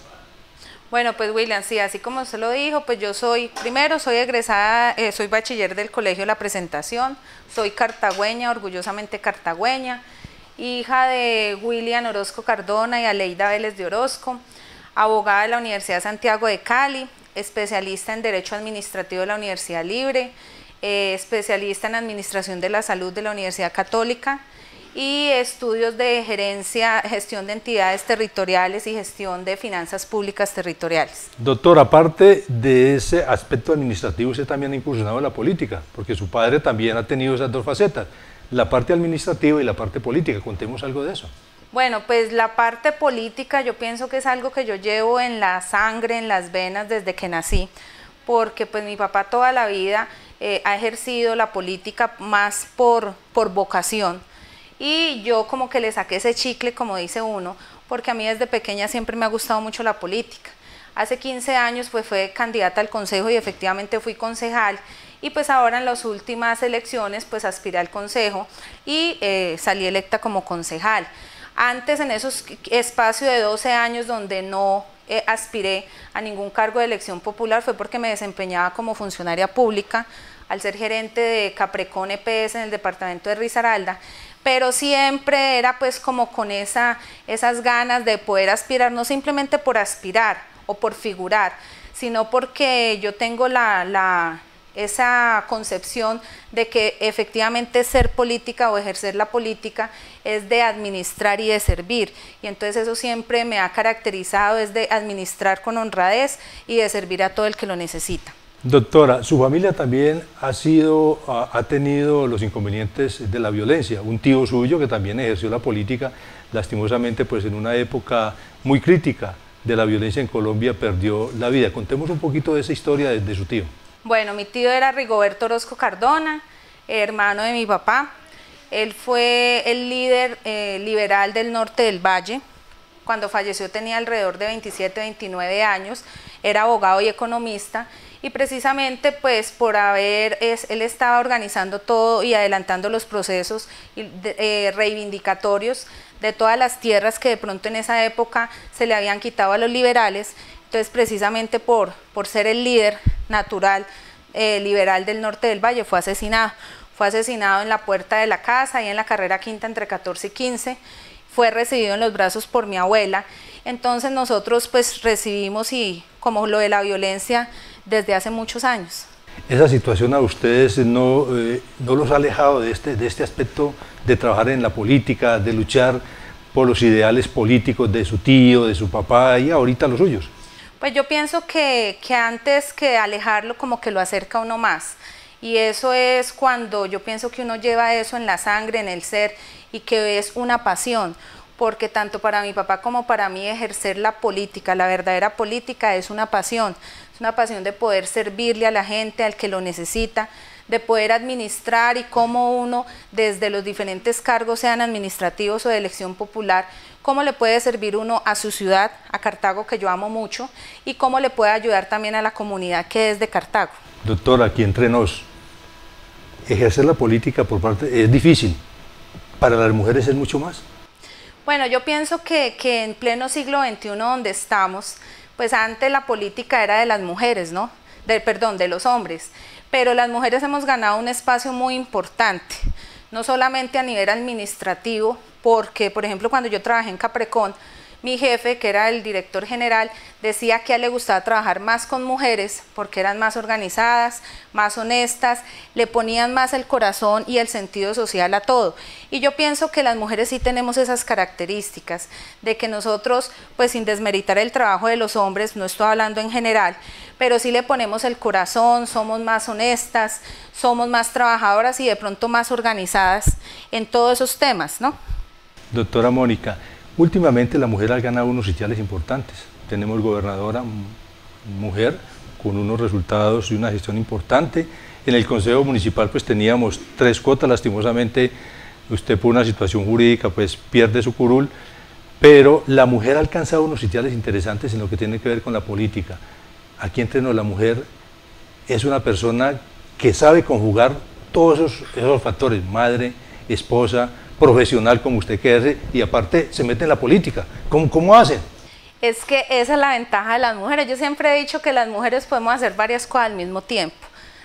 Bueno, pues William, sí, así como usted lo dijo, pues yo soy egresada, soy bachiller del Colegio La Presentación, soy cartagüeña, orgullosamente cartagüeña, hija de William Orozco Cardona y Aleida Vélez de Orozco, abogada de la Universidad Santiago de Cali, especialista en Derecho Administrativo de la Universidad Libre, especialista en Administración de la Salud de la Universidad Católica, y estudios de gerencia, gestión de entidades territoriales y gestión de finanzas públicas territoriales. Doctor, aparte de ese aspecto administrativo, usted también ha incursionado en la política, porque su padre también ha tenido esas dos facetas, la parte administrativa y la parte política. Contemos algo de eso. Bueno, pues la parte política yo pienso que es algo que yo llevo en la sangre, en las venas desde que nací, porque pues mi papá toda la vida ha ejercido la política más por vocación. y yo como que le saqué ese chicle, como dice uno, porque a mí desde pequeña siempre me ha gustado mucho la política. Hace 15 años pues fue candidata al consejo y efectivamente fui concejal, y pues ahora en las últimas elecciones pues aspiré al consejo y salí electa como concejal. Antes, en esos espacios de 12 años donde no aspiré a ningún cargo de elección popular, fue porque me desempeñaba como funcionaria pública al ser gerente de Caprecon EPS en el departamento de Risaralda, pero siempre era pues como con esas ganas de poder aspirar, no simplemente por aspirar o por figurar, sino porque yo tengo esa concepción de que efectivamente ser política o ejercer la política es de administrar y de servir, y entonces eso siempre me ha caracterizado, es de administrar con honradez y de servir a todo el que lo necesita. Doctora, su familia también ha tenido los inconvenientes de la violencia. Un tío suyo que también ejerció la política, lastimosamente pues en una época muy crítica de la violencia en Colombia, perdió la vida. Contemos un poquito de esa historia de su tío. Bueno, mi tío era Rigoberto Orozco Cardona, hermano de mi papá. Él fue el líder liberal del norte del Valle. Cuando falleció tenía alrededor de 27, 29 años, era abogado y economista, y precisamente pues por él estaba organizando todo y adelantando los procesos reivindicatorios de todas las tierras que de pronto en esa época se le habían quitado a los liberales. Entonces precisamente por ser el líder natural liberal del norte del Valle fue asesinado. Fue asesinado en la puerta de la casa y en la carrera quinta entre 14 y 15, fue recibido en los brazos por mi abuela. Entonces nosotros pues recibimos y como lo de la violencia desde hace muchos años. ¿Esa situación a ustedes no los ha alejado de este aspecto de trabajar en la política, de luchar por los ideales políticos de su tío, de su papá y ahorita los suyos? Pues yo pienso que antes que alejarlo como que lo acerca uno más, y eso es cuando yo pienso que uno lleva eso en la sangre, en el ser, y que es una pasión, porque tanto para mi papá como para mí ejercer la política, la verdadera política, es una pasión. Es una pasión de poder servirle a la gente, al que lo necesita, de poder administrar, y cómo uno desde los diferentes cargos, sean administrativos o de elección popular, cómo le puede servir uno a su ciudad, a Cartago, que yo amo mucho, y cómo le puede ayudar también a la comunidad que es de Cartago. Doctora, aquí entre nos, ejercer la política por parte es difícil, para las mujeres es mucho más. Bueno, yo pienso que en pleno siglo XXI donde estamos, pues antes la política era de las mujeres, ¿no? Perdón, de los hombres, pero las mujeres hemos ganado un espacio muy importante, no solamente a nivel administrativo, porque por ejemplo cuando yo trabajé en Caprecon, mi jefe, que era el director general, decía que a él le gustaba trabajar más con mujeres porque eran más organizadas, más honestas, le ponían más el corazón y el sentido social a todo. Y yo pienso que las mujeres sí tenemos esas características, de que nosotros, pues sin desmeritar el trabajo de los hombres, no estoy hablando en general, pero sí le ponemos el corazón, somos más honestas, somos más trabajadoras y de pronto más organizadas en todos esos temas, ¿no? Doctora Mónica, últimamente la mujer ha ganado unos sitiales importantes. Tenemos gobernadora mujer con unos resultados y una gestión importante. En el Consejo Municipal pues teníamos 3 cuotas, lastimosamente usted por una situación jurídica pues pierde su curul, pero la mujer ha alcanzado unos sitiales interesantes en lo que tiene que ver con la política. Aquí entre nos, la mujer es una persona que sabe conjugar todos esos factores, madre, esposa, profesional como usted quiere, y aparte se mete en la política. ¿Cómo hacen? Es que esa es la ventaja de las mujeres. Yo siempre he dicho que las mujeres podemos hacer varias cosas al mismo tiempo,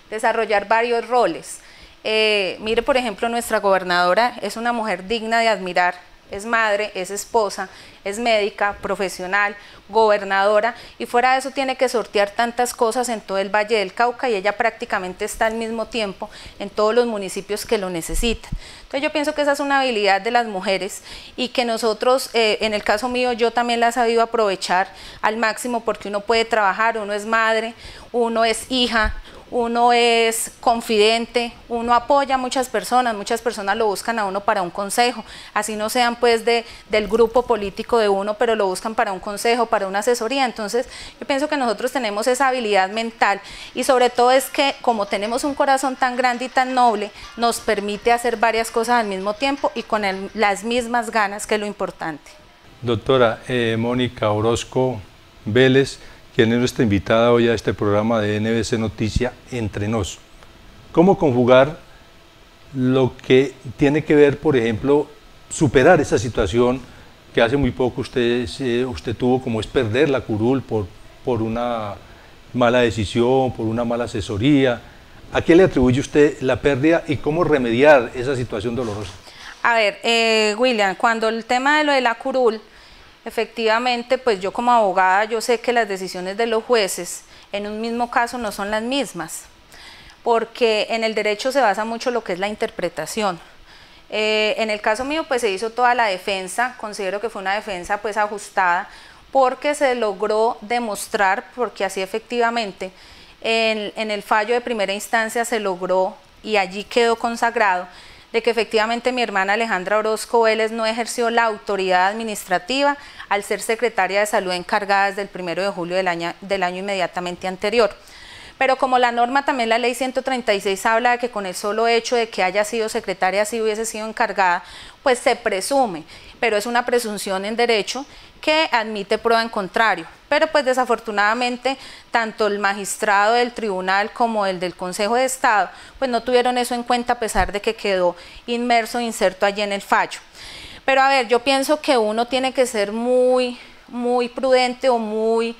desarrollar varios roles. Mire, por ejemplo, nuestra gobernadora es una mujer digna de admirar, es madre, es esposa, es médica, profesional, gobernadora, y fuera de eso tiene que sortear tantas cosas en todo el Valle del Cauca, y ella prácticamente está al mismo tiempo en todos los municipios que lo necesitan. Entonces yo pienso que esa es una habilidad de las mujeres, y que nosotros, en el caso mío, yo también la he sabido aprovechar al máximo, porque uno puede trabajar, uno es madre, uno es hija, uno es confidente, uno apoya a muchas personas lo buscan a uno para un consejo, así no sean pues del grupo político de uno, pero lo buscan para un consejo, para una asesoría. Entonces yo pienso que nosotros tenemos esa habilidad mental y sobre todo es que como tenemos un corazón tan grande y tan noble, nos permite hacer varias cosas al mismo tiempo y con las mismas ganas, que es lo importante. Doctora Mónica Orozco Vélez, quien es nuestra invitada hoy a este programa de NVC Noticia Entre Nos. ¿Cómo conjugar lo que tiene que ver, por ejemplo, superar esa situación que hace muy poco usted tuvo, como es perder la curul por una mala decisión, por una mala asesoría? ¿A qué le atribuye usted la pérdida y cómo remediar esa situación dolorosa? A ver, William, cuando el tema de lo de la curul, efectivamente, pues yo como abogada, yo sé que las decisiones de los jueces en un mismo caso no son las mismas, porque en el derecho se basa mucho lo que es la interpretación. En el caso mío, pues se hizo toda la defensa, considero que fue una defensa pues ajustada, porque se logró demostrar, porque así efectivamente en el fallo de primera instancia se logró y allí quedó consagrado, de que efectivamente mi hermana Alejandra Orozco Vélez no ejerció la autoridad administrativa al ser secretaria de salud encargada desde el 1 de julio del año inmediatamente anterior. Pero como la norma, también la ley 136 habla de que con el solo hecho de que haya sido secretaria, si hubiese sido encargada, pues se presume, pero es una presunción en derecho que admite prueba en contrario. Pero pues desafortunadamente tanto el magistrado del tribunal como el del Consejo de Estado pues no tuvieron eso en cuenta, a pesar de que quedó inmerso, inserto allí en el fallo. Pero a ver, yo pienso que uno tiene que ser muy prudente o muy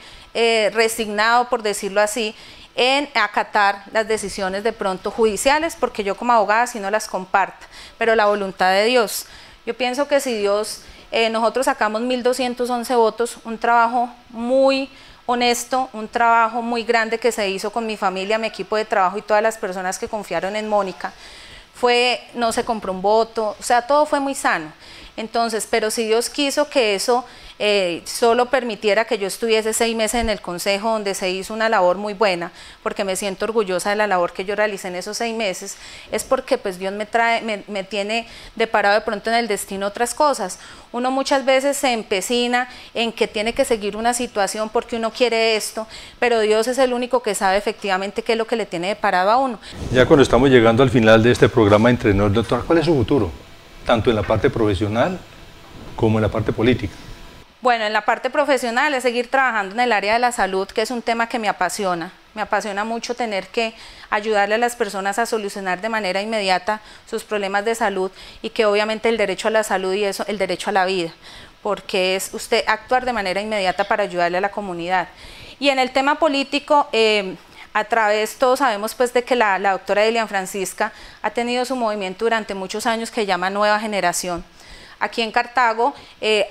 resignado, por decirlo así, en acatar las decisiones de pronto judiciales, porque yo como abogada sí no las comparto, pero la voluntad de Dios. Yo pienso que si Dios... nosotros sacamos 1.211 votos, un trabajo muy honesto, un trabajo muy grande que se hizo con mi familia, mi equipo de trabajo y todas las personas que confiaron en Mónica. No se compró un voto, o sea, todo fue muy sano. Entonces, pero si Dios quiso que eso solo permitiera que yo estuviese 6 meses en el Consejo, donde se hizo una labor muy buena, porque me siento orgullosa de la labor que yo realicé en esos 6 meses, es porque pues Dios me tiene deparado de pronto en el destino otras cosas. Uno muchas veces se empecina en que tiene que seguir una situación porque uno quiere esto, pero Dios es el único que sabe efectivamente qué es lo que le tiene deparado a uno. Ya cuando estamos llegando al final de este programa Entre Nos, doctora, ¿cuál es su futuro? Tanto en la parte profesional como en la parte política. Bueno, en la parte profesional es seguir trabajando en el área de la salud, que es un tema que me apasiona. Me apasiona mucho tener que ayudarle a las personas a solucionar de manera inmediata sus problemas de salud, y que obviamente el derecho a la salud y eso, el derecho a la vida, porque es usted actuar de manera inmediata para ayudarle a la comunidad. Y en el tema político, a través, todos sabemos pues de que la doctora Dilian Francisca ha tenido su movimiento durante muchos años que se llama Nueva Generación. Aquí en Cartago,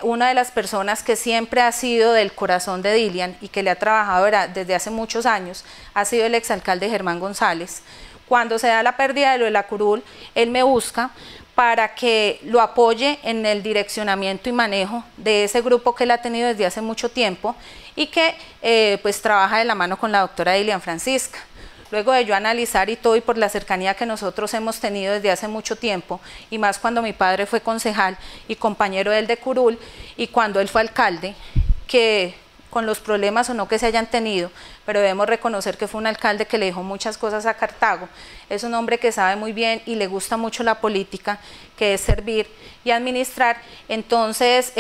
una de las personas que siempre ha sido del corazón de Dilian y que le ha trabajado desde hace muchos años ha sido el exalcalde Germán González. Cuando se da la pérdida de lo de la curul, él me busca para que lo apoye en el direccionamiento y manejo de ese grupo que él ha tenido desde hace mucho tiempo y que pues trabaja de la mano con la doctora Dilian Francisca. Luego de yo analizar y todo, y por la cercanía que nosotros hemos tenido desde hace mucho tiempo, y más cuando mi padre fue concejal y compañero de él de curul, y cuando él fue alcalde, que con los problemas o no que se hayan tenido, pero debemos reconocer que fue un alcalde que le dejó muchas cosas a Cartago. Es un hombre que sabe muy bien y le gusta mucho la política, que es servir y administrar. Entonces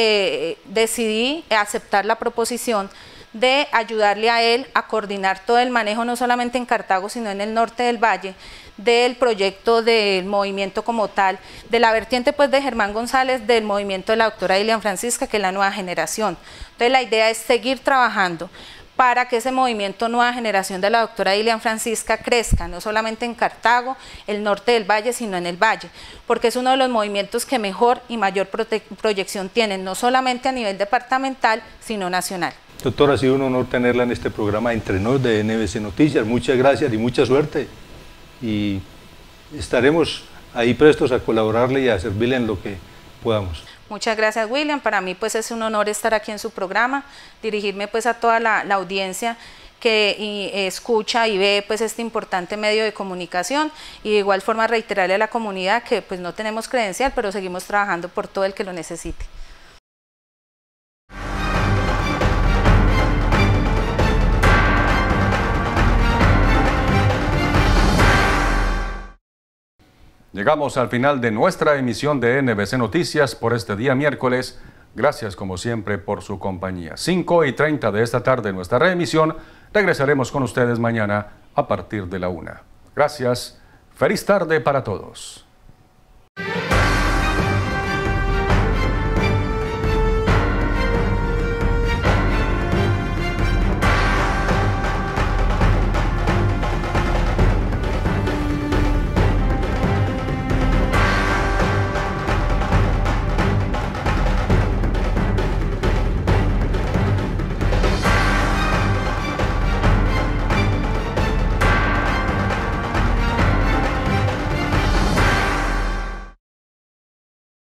decidí aceptar la proposición de ayudarle a él a coordinar todo el manejo, no solamente en Cartago, sino en el norte del Valle, del proyecto del movimiento como tal, de la vertiente pues de Germán González, del movimiento de la doctora Dilian Francisca, que es la Nueva Generación. Entonces la idea es seguir trabajando para que ese movimiento Nueva Generación de la doctora Dilian Francisca crezca, no solamente en Cartago, el norte del Valle, sino en el Valle, porque es uno de los movimientos que mejor y mayor proyección tienen, no solamente a nivel departamental, sino nacional. Doctora, ha sido un honor tenerla en este programa Entre Nos de NVC Noticias. Muchas gracias y mucha suerte. Y estaremos ahí prestos a colaborarle y a servirle en lo que podamos. Muchas gracias, William. Para mí pues es un honor estar aquí en su programa, dirigirme pues a toda la audiencia que escucha y ve pues este importante medio de comunicación, y de igual forma reiterarle a la comunidad que pues no tenemos credencial, pero seguimos trabajando por todo el que lo necesite. Llegamos al final de nuestra emisión de NVC Noticias por este día miércoles. Gracias como siempre por su compañía. 5:30 de esta tarde nuestra reemisión. Regresaremos con ustedes mañana a partir de la 1:00. Gracias. Feliz tarde para todos.